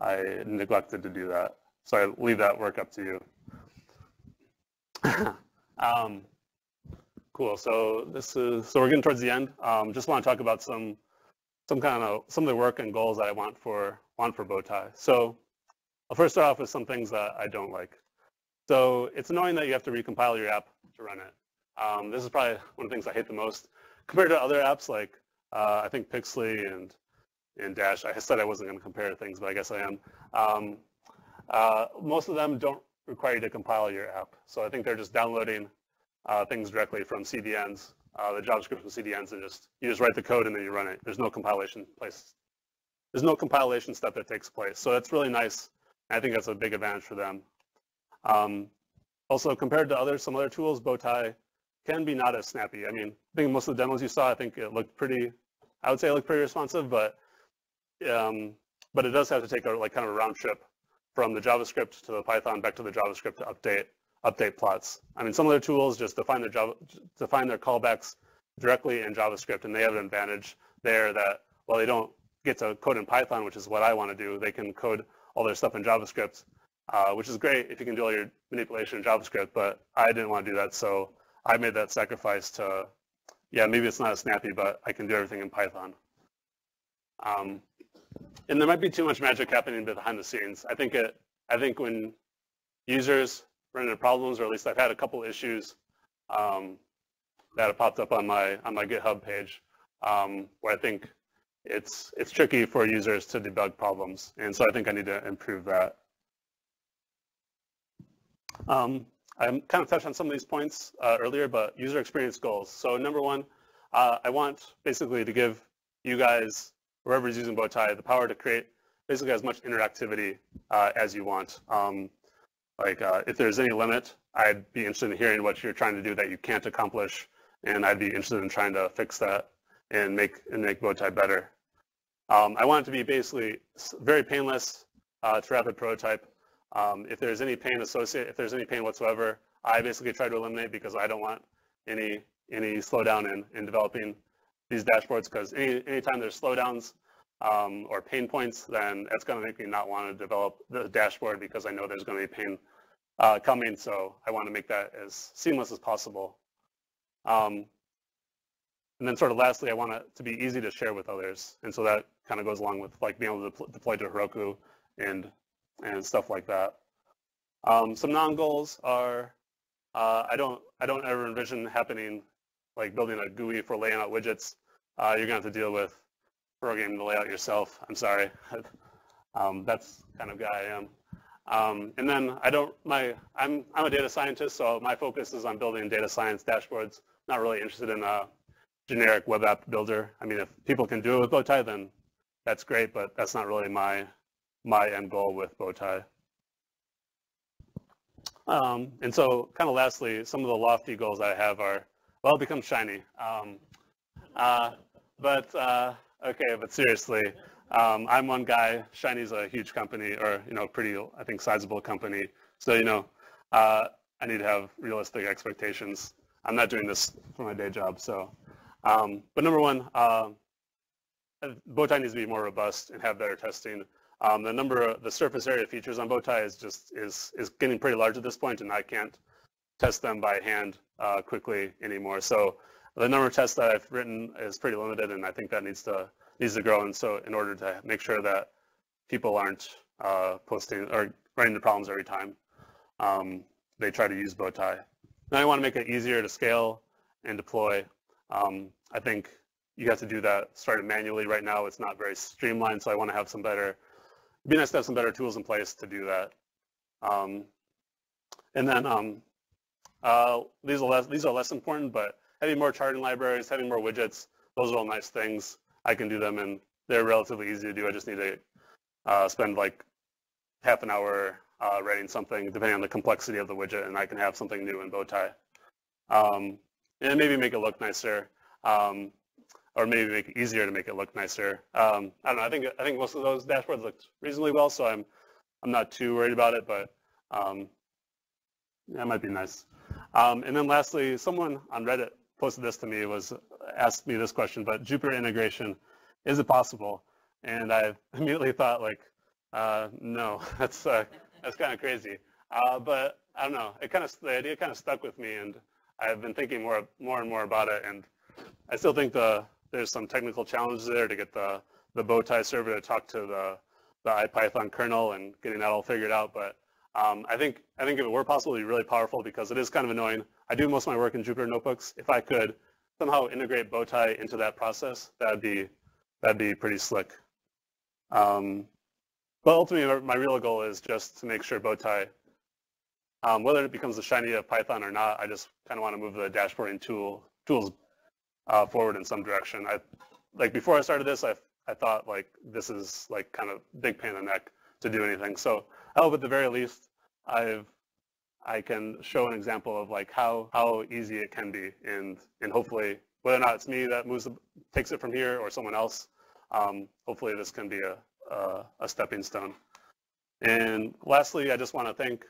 I neglected to do that. So I leave that work up to you. um, cool, so this is, so we're getting towards the end. Um, just want to talk about some Some kind of some of the work and goals that I want for want for Bowtie. So I'll first start off with some things that I don't like. So it's annoying that you have to recompile your app to run it. Um, this is probably one of the things I hate the most compared to other apps like uh, I think Pixly and and Dash. I said I wasn't going to compare things, but I guess I am. Um, uh, most of them don't require you to compile your app, so I think they're just downloading uh, things directly from C D Ns. Uh, the JavaScript with C D Ns, and just you just write the code and then you run it. There's no compilation place. There's no compilation step that takes place. So that's really nice. I think that's a big advantage for them. Um, also, compared to other some other tools, Bowtie can be not as snappy. I mean, I think most of the demos you saw, I think it looked pretty. I would say it looked pretty responsive, but um, but it does have to take a like kind of a round trip from the JavaScript to the Python back to the JavaScript to update. update plots. I mean, some of their tools just define their Java, define their callbacks directly in JavaScript, and they have an advantage there that while they don't get to code in Python, which is what I want to do, they can code all their stuff in JavaScript, uh, which is great if you can do all your manipulation in JavaScript, but I didn't want to do that, so I made that sacrifice to, yeah, maybe it's not as snappy, but I can do everything in Python. Um, and there might be too much magic happening behind the scenes. I think it, I think when users run into problems, or at least I've had a couple issues um, that have popped up on my on my GitHub page, um, where I think it's it's tricky for users to debug problems, and so I think I need to improve that. Um, I kind of touched on some of these points uh, earlier, but user experience goals. So number one, uh, I want basically to give you guys, whoever's using Bowtie, the power to create basically as much interactivity uh, as you want. Um, Like uh, if there's any limit, I'd be interested in hearing what you're trying to do that you can't accomplish, and I'd be interested in trying to fix that and make and make Bowtie better. Um, I want it to be basically very painless uh, to rapid prototype. Um, if there's any pain associated, if there's any pain whatsoever, I basically try to eliminate because I don't want any any slowdown in in developing these dashboards. Because any anytime there's slowdowns um, or pain points, then that's going to make me not want to develop the dashboard because I know there's going to be pain Uh, coming, so I want to make that as seamless as possible. Um, and then sort of lastly, I want it to be easy to share with others. And so that kind of goes along with like being able to deploy to Heroku and and stuff like that. Um, some non-goals are, uh, I don't I don't ever envision happening like building a G U I for laying out widgets. Uh, you're going to have to deal with programming the layout yourself. I'm sorry. um, that's the kind of guy I am. Um, and then I don't, my, I'm, I'm a data scientist, so my focus is on building data science dashboards. Not really interested in a generic web app builder. I mean, if people can do it with Bowtie, then that's great, but that's not really my, my end goal with Bowtie. Um, and so kind of lastly, some of the lofty goals I have are well, become shiny. Um, uh, but uh, okay, but seriously, um, I'm one guy. Shiny's a huge company, or you know, pretty I think sizable company. So you know, uh, I need to have realistic expectations. I'm not doing this for my day job, so. Um, but number one, uh, Bowtie needs to be more robust and have better testing. Um, the number, of, the surface area features on Bowtie is just is is getting pretty large at this point, and I can't test them by hand uh, quickly anymore. So the number of tests that I've written is pretty limited, and I think that needs to needs to grow. And so, in order to make sure that people aren't uh, posting or running into problems every time um, they try to use Bowtie. Now I want to make it easier to scale and deploy. Um, I think you have to do that started manually right now. It's not very streamlined, so I want to have some better, it'd be nice to have some better tools in place to do that. Um, and then um, uh, these, are less, these are less important, but having more charting libraries, having more widgets, those are all nice things. I can do them, and they're relatively easy to do. I just need to uh, spend like half an hour uh, writing something, depending on the complexity of the widget, and I can have something new in Bowtie. Um, And maybe make it look nicer, um, or maybe make it easier to make it look nicer. Um, I don't know. I think I think most of those dashboards looked reasonably well, so I'm I'm not too worried about it. But um, that might be nice. Um, and then lastly, someone on Reddit posted this to me. Was asked me this question, but Jupyter integration, is it possible? And I immediately thought like, uh, no, that's uh, that's kind of crazy. Uh, but I don't know. It kind of the idea kind of stuck with me, and I've been thinking more, more and more about it, and I still think the, there's some technical challenges there to get the, the Bowtie server to talk to the, the IPython kernel and getting that all figured out. But um, I think I think if it were possible, it would be really powerful because it is kind of annoying. I do most of my work in Jupyter notebooks. If I could somehow integrate Bowtie into that process, that'd be that'd be pretty slick. Um, but ultimately, my real goal is just to make sure Bowtie. Um, whether it becomes the shiny of Python or not, I just kind of want to move the dashboarding tool tools uh, forward in some direction. I, like before I started this, I I thought like this is like kind of big pain in the neck to do anything. So I hope at the very least I've I can show an example of like how how easy it can be, and and hopefully whether or not it's me that moves the, takes it from here or someone else, um, hopefully this can be a, a a stepping stone. And lastly, I just want to thank.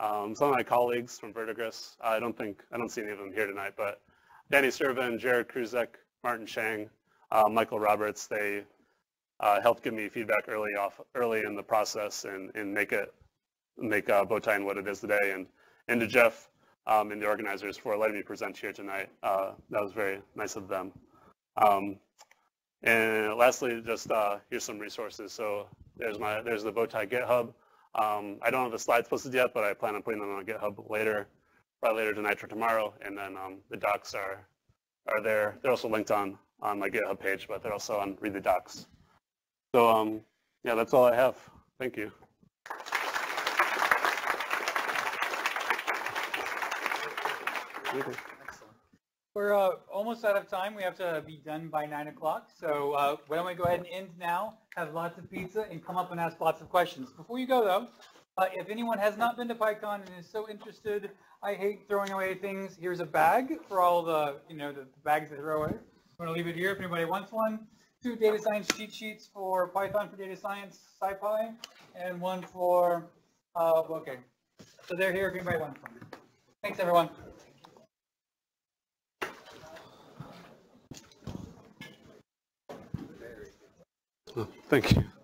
Um, some of my colleagues from Verdigris, I don't think, I don't see any of them here tonight, but Danny Servin, Jared Kruzek, Martin Shang, uh, Michael Roberts, they uh, helped give me feedback early off, early in the process and, and make it, make uh, Bowtie what it is today. And, and to Jeff um, and the organizers for letting me present here tonight. Uh, that was very nice of them. Um, and lastly, just uh, here's some resources. So there's my, there's the Bowtie GitHub. Um, I don't have the slides posted yet, but I plan on putting them on GitHub later, probably later tonight or tomorrow. And then um, the docs are are there. They're also linked on on my GitHub page, but they're also on Read the Docs. So um, yeah, that's all I have. Thank you. Excellent. We're uh, almost out of time. We have to be done by nine o'clock. So uh, why don't we go ahead and end now? Have lots of pizza and come up and ask lots of questions. Before you go though, uh, if anyone has not been to PyCon and is so interested, I hate throwing away things. Here's a bag for all the you know the, the bags that throw away. I'm going to leave it here if anybody wants one. Two data science cheat sheets for Python for data science, SciPy, and one for uh, Bokeh. So they're here if anybody wants one. Thanks everyone. Thank you.